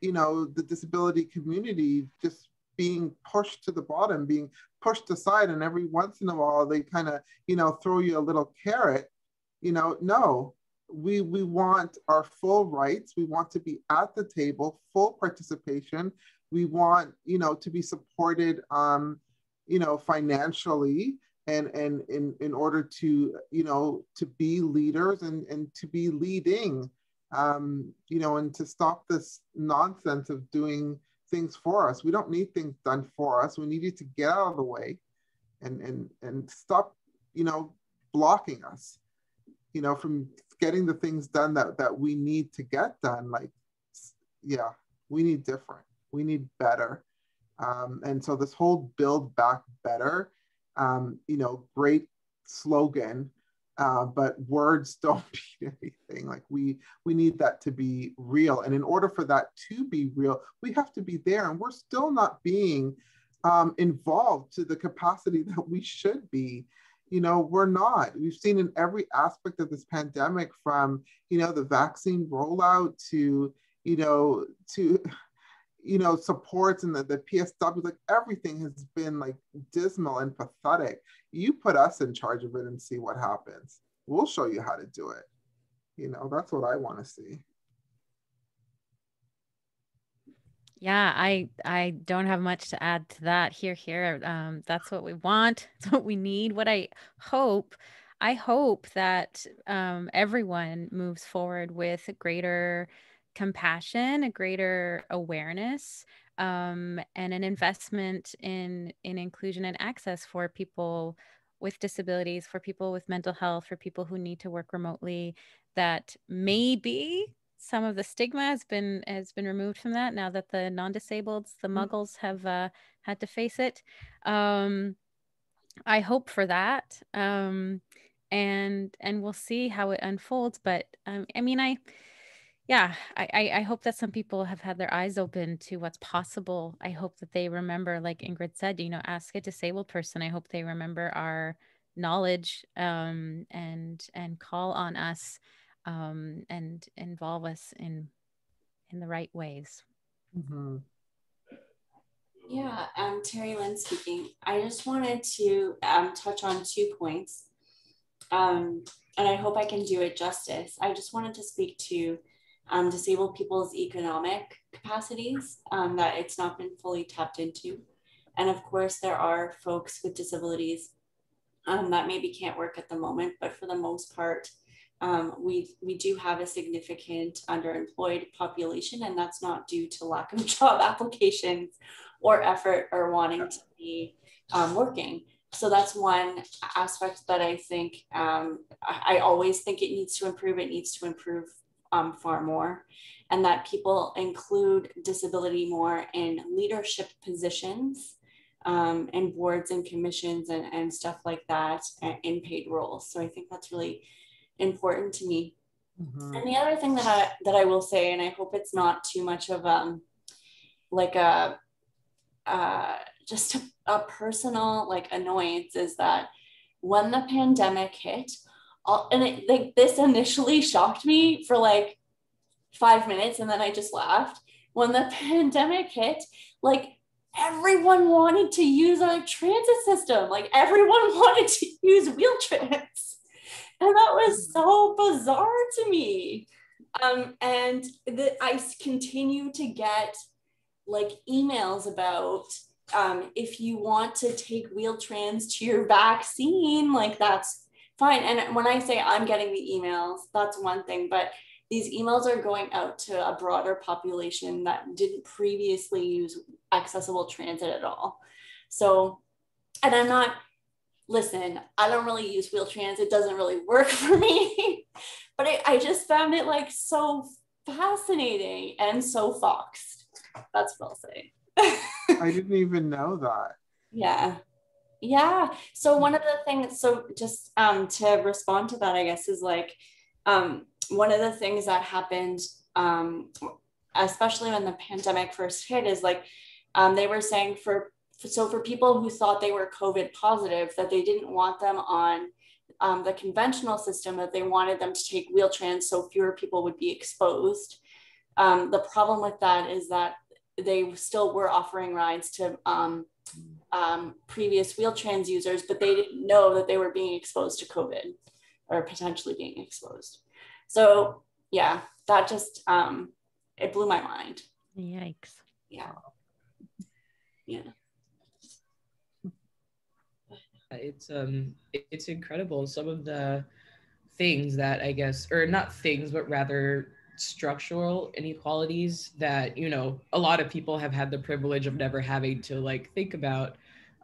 the disability community just being pushed to the bottom, being pushed aside, and every once in a while they kind of, you know, throw you a little carrot. You know, no, we want our full rights. We want to be at the table, full participation. We want, you know, to be supported, you know, financially and in order to, you know, to be leaders and to be leading, you know, and to stop this nonsense of doing things for us. We don't need things done for us. We need you to get out of the way and stop, you know, blocking us, you know, from getting the things done that we need to get done. Like, yeah, we need different, we need better. And so this whole build back better, you know, great slogan, but words don't mean anything. Like we need that to be real. And in order for that to be real, we have to be there. And we're still not being involved to the capacity that we should be. You know, we're not. We've seen in every aspect of this pandemic, from, you know, the vaccine rollout to supports and the PSW, like everything has been like dismal and pathetic. You put us in charge of it and see what happens. We'll show you how to do it. You know, that's what I want to see. Yeah, I don't have much to add to that. Here. That's what we want. That's what we need. What I hope that everyone moves forward with greater compassion, a greater awareness, and an investment in inclusion and access for people with disabilities, for people with mental health, for people who need to work remotely. That maybe some of the stigma has been removed from that, now that the non-disabled, the muggles, have had to face it. I hope for that, and we'll see how it unfolds. But I hope that some people have had their eyes open to what's possible. I hope that they remember, like Ingrid said, you know, ask a disabled person. I hope they remember our knowledge and call on us and involve us in the right ways. Mm-hmm. Yeah, Terri-Lynn speaking. I just wanted to touch on 2 points, and I hope I can do it justice. I just wanted to speak to disabled people's economic capacities that it's not been fully tapped into. And of course, there are folks with disabilities that maybe can't work at the moment, but for the most part, we do have a significant underemployed population, and that's not due to lack of job applications or effort or wanting to be working. So that's one aspect that I think, I always think it needs to improve. It needs to improve far more, and that people include disability more in leadership positions and boards and commissions and stuff like that in paid roles. So I think that's really important to me. Mm-hmm. And the other thing that I will say, and I hope it's not too much of just a personal annoyance, is that when the pandemic hit, this initially shocked me for 5 minutes, and then I just laughed. When the pandemic hit, everyone wanted to use our transit system. Everyone wanted to use WheelTrans. And that was so bizarre to me. And I continue to get emails about, if you want to take WheelTrans to your vaccine, that's fine. And when I say I'm getting the emails, that's one thing, but these emails are going out to a broader population that didn't previously use accessible transit at all. So, and I'm not, listen, I don't really use WheelTrans. It doesn't really work for me, but I just found it so fascinating and so foxed. That's what I'll say. I didn't even know that. Yeah. Yeah. So one of the things, to respond to that, I guess, is one of the things that happened, especially when the pandemic first hit, is they were saying for people who thought they were COVID positive, that they didn't want them on the conventional system, that they wanted them to take WheelTrans so fewer people would be exposed. The problem with that is that they still were offering rides to previous WheelTrans users, but they didn't know that they were being exposed to COVID or potentially being exposed. So yeah, that just, it blew my mind. Yikes. Yeah. Yeah. It's incredible. Some of the things that I guess, or not things, but rather structural inequalities that, a lot of people have had the privilege of never having to think about.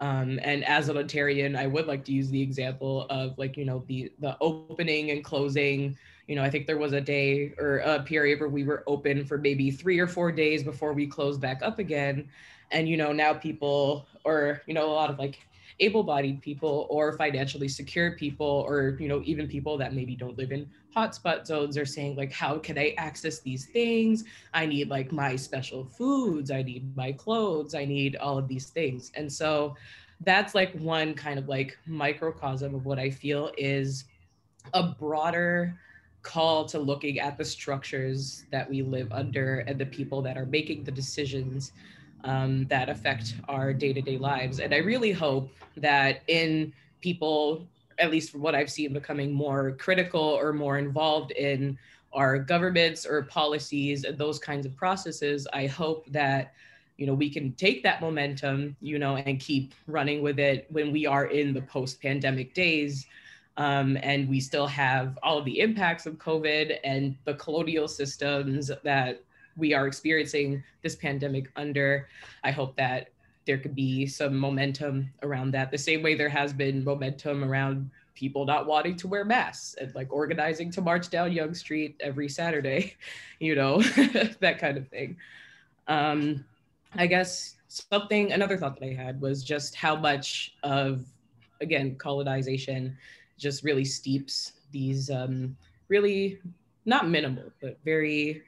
And as an Ontarian, I would like to use the example of the opening and closing. I think there was a day or a period where we were open for maybe 3 or 4 days before we closed back up again. And, now people, or, a lot of able-bodied people or financially secure people, or, even people that maybe don't live in hotspot zones, are saying how can I access these things? I need my special foods, I need my clothes, I need all of these things. And so that's one kind of microcosm of what I feel is a broader call to looking at the structures that we live under and the people that are making the decisions that affect our day-to-day lives. And I really hope that in people, at least from what I've seen, becoming more critical or more involved in our governments or policies and those kinds of processes, I hope that, we can take that momentum, and keep running with it when we are in the post-pandemic days. And we still have all of the impacts of COVID and the colonial systems that we are experiencing this pandemic under. I hope that there could be some momentum around that, the same way there has been momentum around people not wanting to wear masks and organizing to march down Yonge Street every Saturday, that kind of thing. I guess another thought that I had was just how much of, again, colonization just really steeps these really not minimal, but very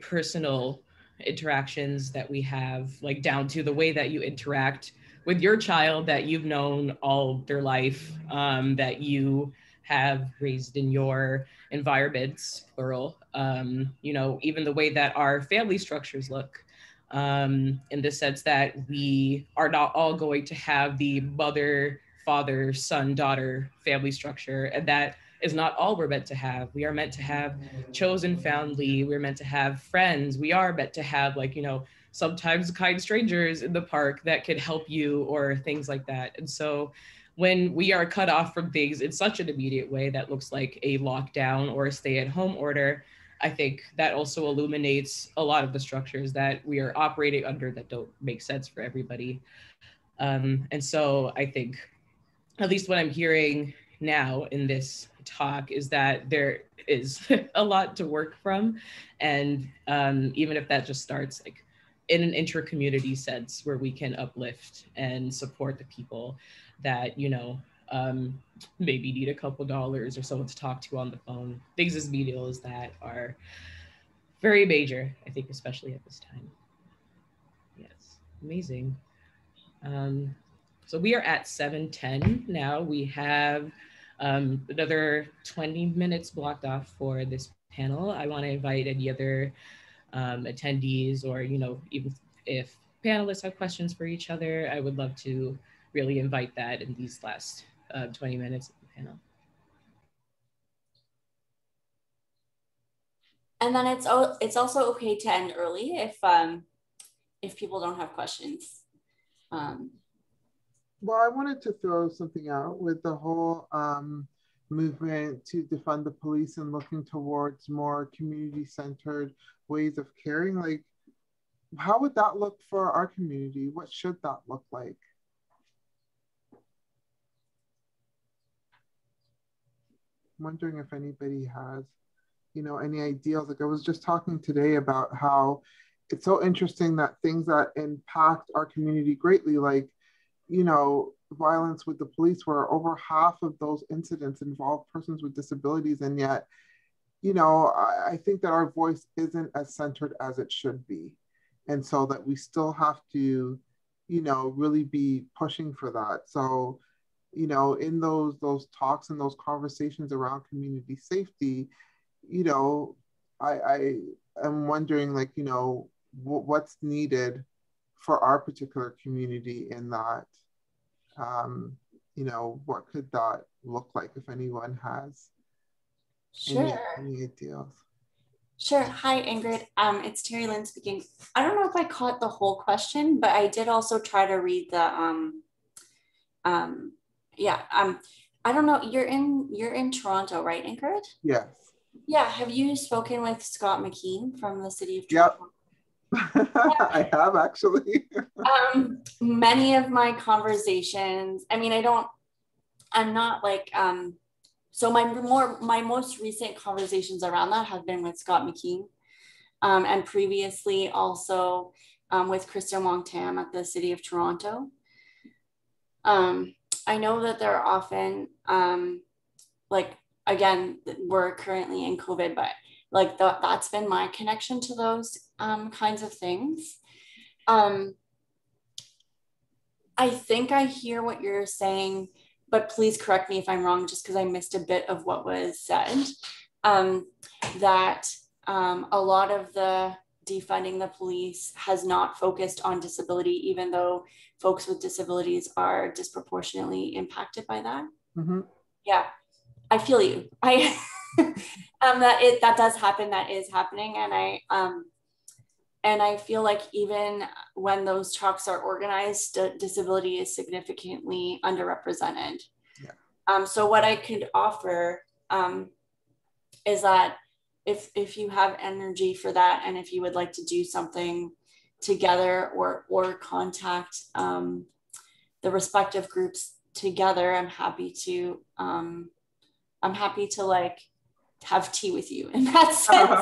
personal interactions that we have, down to the way that you interact with your child that you've known all their life, that you have raised in your environments, plural, even the way that our family structures look, in the sense that we are not all going to have the mother, father, son, daughter family structure, and that is not all we're meant to have. We are meant to have chosen family. We're meant to have friends. We are meant to have sometimes kind strangers in the park that could help you or things like that. And so when we are cut off from things in such an immediate way that looks like a lockdown or a stay-at-home order, I think that also illuminates a lot of the structures that we are operating under that don't make sense for everybody. And so I think, at least what I'm hearing now in this talk, is that there is a lot to work from. And even if that just starts like in an inter-community sense where we can uplift and support the people that, you know, maybe need a couple dollars or someone to talk to on the phone, things as medial as that are very major, I think, especially at this time. Yes, amazing. So we are at 7:10 now. We have another 20 minutes blocked off for this panel. I want to invite any other attendees, or, you know, even if panelists have questions for each other, I would love to really invite that in these last 20 minutes of the panel. And then it's also okay to end early if people don't have questions. Well, I wanted to throw something out with the whole movement to defund the police and looking towards more community-centered ways of caring. Like, how would that look for our community? What should that look like? I'm wondering if anybody has, you know, any ideas. Like, I was just talking today about how it's so interesting that things that impact our community greatly, like, you know, violence with the police, where over half of those incidents involve persons with disabilities. And yet, you know, I think that our voice isn't as centered as it should be. And so that we still have to, you know, really be pushing for that. So, you know, in those talks and those conversations around community safety, you know, I am wondering, like, you know, what's needed for our particular community in that, you know, what could that look like if anyone has any ideas? Sure. Hi, Ingrid. It's Terri-Lynn speaking. I don't know if I caught the whole question, but I did also try to read the, I don't know, you're in Toronto, right, Ingrid? Yes. Yeah, have you spoken with Scott McKean from the City of Toronto? Yep. I have, actually. Many of my conversations, I mean, I'm not like, so my most recent conversations around that have been with Scott McKean, and previously also with Christa Couture at the City of Toronto. I know that they're often, like, again, we're currently in COVID, but like that's been my connection to those kinds of things. I think I hear what you're saying, but please correct me if I'm wrong, just because I missed a bit of what was said, that a lot of the defunding the police has not focused on disability, even though folks with disabilities are disproportionately impacted by that. Mm-hmm. Yeah, I feel you. I that does happen. That is happening, and I feel like even when those talks are organized, disability is significantly underrepresented. Yeah. So what I could offer is that if you have energy for that, and if you would like to do something together, or contact the respective groups together, I'm happy to like have tea with you in that sense.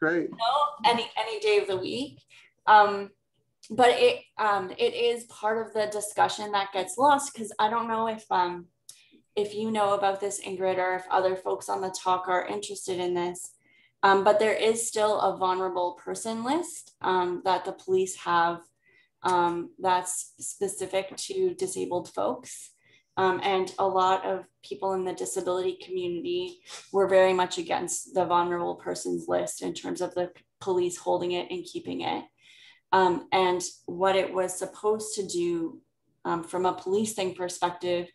Great. You know, any day of the week. But it is part of the discussion that gets lost, because I don't know if you know about this, Ingrid, or if other folks on the talk are interested in this, but there is still a vulnerable person list that the police have that's specific to disabled folks. And a lot of people in the disability community were very much against the vulnerable persons list in terms of the police holding it and keeping it. And what it was supposed to do from a policing perspective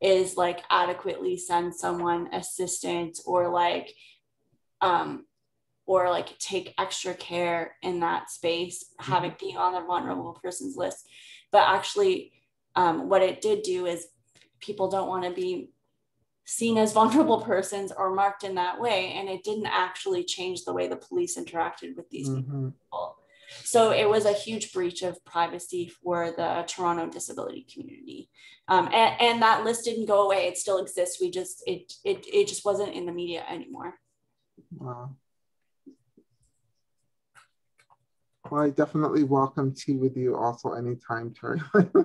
is like adequately send someone assistance, or like take extra care in that space, mm-hmm. having being on the vulnerable persons list. But actually what it did do is people don't want to be seen as vulnerable persons or marked in that way. And it didn't actually change the way the police interacted with these mm-hmm. people. So it was a huge breach of privacy for the Toronto disability community. And that list didn't go away. It still exists. We just, it just wasn't in the media anymore. Wow. Well, I definitely welcome tea with you also anytime, Terri.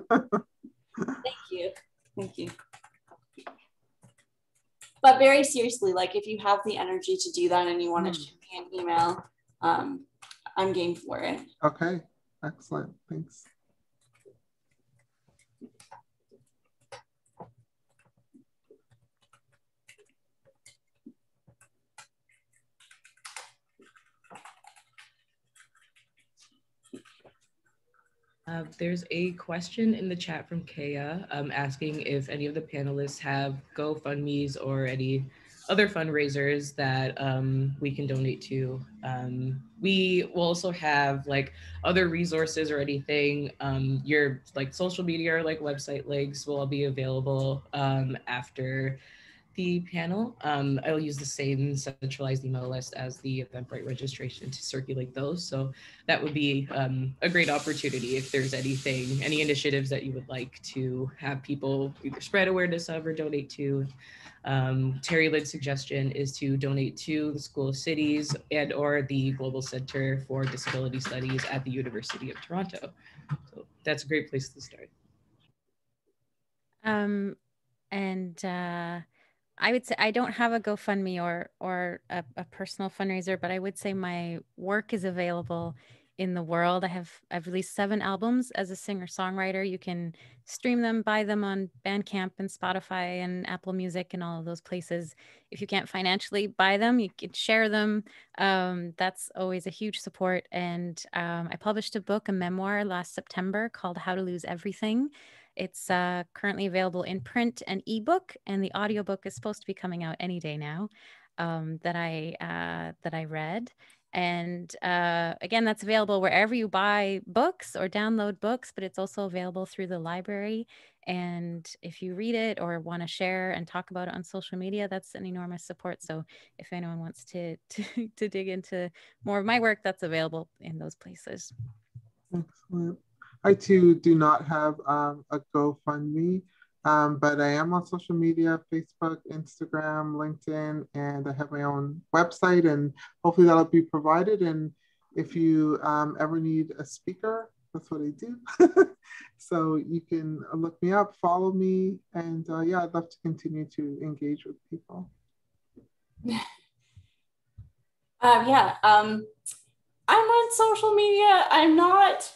Thank you. Thank you. But very seriously, like if you have the energy to do that and you want to shoot me an email, I'm game for it. Okay, excellent, thanks. There's a question in the chat from Kea asking if any of the panelists have GoFundMes or any other fundraisers that we can donate to. We will also have like other resources or anything. Your like social media or like website links will all be available after the panel. I'll use the same centralized email list as the Eventbrite registration to circulate those. So that would be a great opportunity if there's anything, any initiatives that you would like to have people either spread awareness of or donate to. Terri-Lynn's suggestion is to donate to the School of Cities and or the Global Center for Disability Studies at the University of Toronto. So that's a great place to start. I would say I don't have a GoFundMe or a personal fundraiser, but I would say my work is available in the world. I've released 7 albums as a singer-songwriter. You can stream them, buy them on Bandcamp and Spotify and Apple Music and all of those places. If you can't financially buy them, you can share them. That's always a huge support. And I published a book, a memoir last September called How to Lose Everything. It's currently available in print and ebook, and the audiobook is supposed to be coming out any day now that I read. And again, that's available wherever you buy books or download books, but it's also available through the library. And if you read it or want to share and talk about it on social media, that's an enormous support. So if anyone wants to dig into more of my work, that's available in those places. Excellent. I too do not have a GoFundMe, but I am on social media, Facebook, Instagram, LinkedIn, and I have my own website, and hopefully that'll be provided. And if you ever need a speaker, that's what I do. So you can look me up, follow me, and yeah, I'd love to continue to engage with people. I'm on social media. I'm not...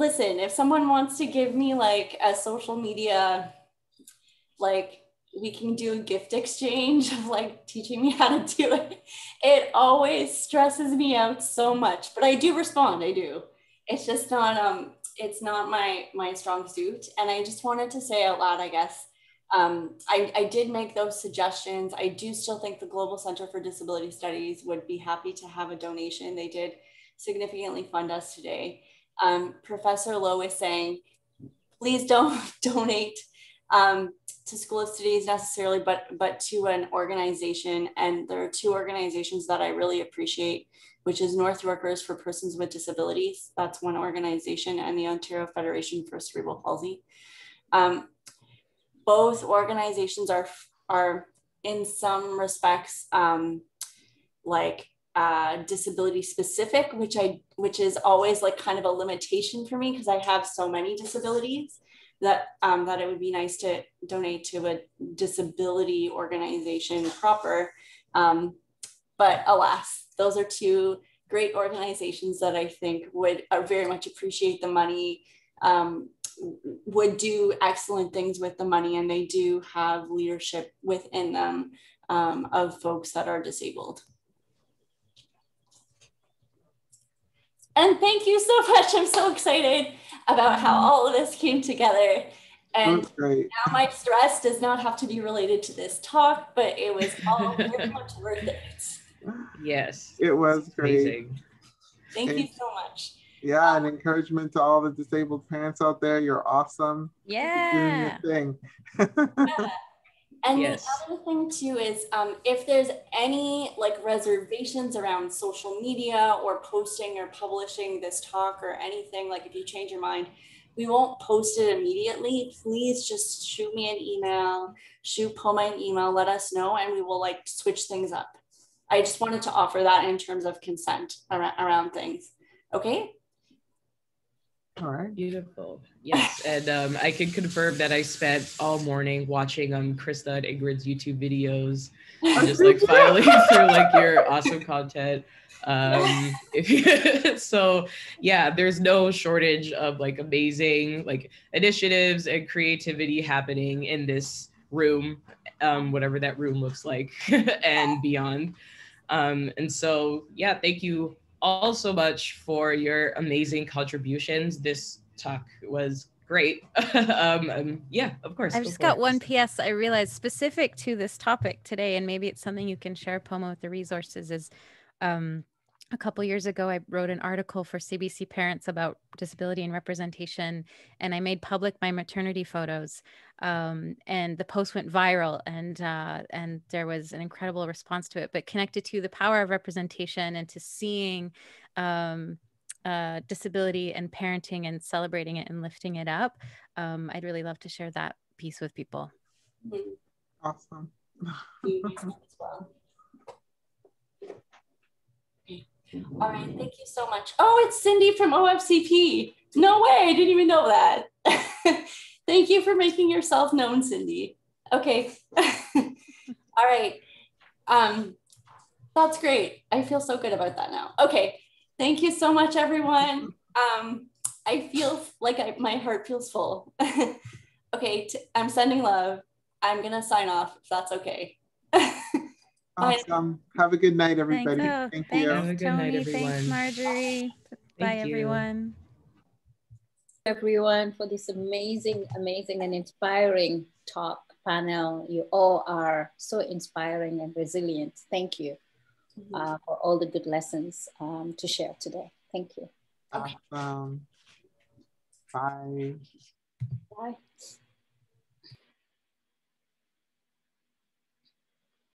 Listen, if someone wants to give me like a social media, like we can do a gift exchange of like teaching me how to do it. It always stresses me out so much, but I do respond, I do. It's just not, it's not my strong suit. And I just wanted to say out loud, I guess, I did make those suggestions. I do still think the Global Center for Disability Studies would be happy to have a donation. They did significantly fund us today. Professor Lowe is saying, please don't donate to School of Cities necessarily, but to an organization. And there are 2 organizations that I really appreciate, which is North Workers for Persons with Disabilities. That's one organization, and the Ontario Federation for Cerebral Palsy. Both organizations are in some respects disability specific, which is always like kind of a limitation for me because I have so many disabilities that that it would be nice to donate to a disability organization proper. But alas, those are 2 great organizations that I think would very much appreciate the money, would do excellent things with the money, and they do have leadership within them of folks that are disabled. And thank you so much. I'm so excited about how all of this came together. And now my stress does not have to be related to this talk, but it was all very much worth it. Yes. It was great. Amazing. Thank you so much. Yeah, and encouragement to all the disabled parents out there. You're awesome. Yeah. You're doing your thing. Yeah. And yes. The other thing too is if there's any like reservations around social media or posting or publishing this talk or anything, like if you change your mind, we won't post it immediately. Please just shoot me an email, shoot Pomaa an email, let us know, and we will like switch things up. I just wanted to offer that in terms of consent around things. Okay. All right. Beautiful. Yes. And I can confirm that I spent all morning watching Christa and Ingrid's YouTube videos, and just like filing through like your awesome content. So yeah, there's no shortage of like amazing like initiatives and creativity happening in this room, whatever that room looks like, and beyond. And so yeah, thank you all so much for your amazing contributions. This talk was great. Yeah, of course. I've just got one PS I realized specific to this topic today, and maybe it's something you can share, Pomaa, with the resources, is a couple years ago, I wrote an article for CBC Parents about disability and representation, and I made public my maternity photos, and the post went viral, and there was an incredible response to it, but connected to the power of representation and to seeing disability and parenting and celebrating it and lifting it up. I'd really love to share that piece with people. Awesome. All right, thank you so much. Oh, it's Cindy from OFCP. No way, I didn't even know that. Thank you for making yourself known, Cindy. Okay. All right. That's great. I feel so good about that now. Okay, thank you so much, everyone. I feel like my heart feels full. Okay, I'm sending love. I'm going to sign off if that's okay. Awesome. Have a good night, everybody. Thanks. Thank you. Have a good night, everyone. Thanks, Marjorie. Bye, everyone. Everyone, for this amazing, amazing and inspiring talk panel. You all are so inspiring and resilient. Thank you for all the good lessons to share today. Thank you. Awesome. Bye.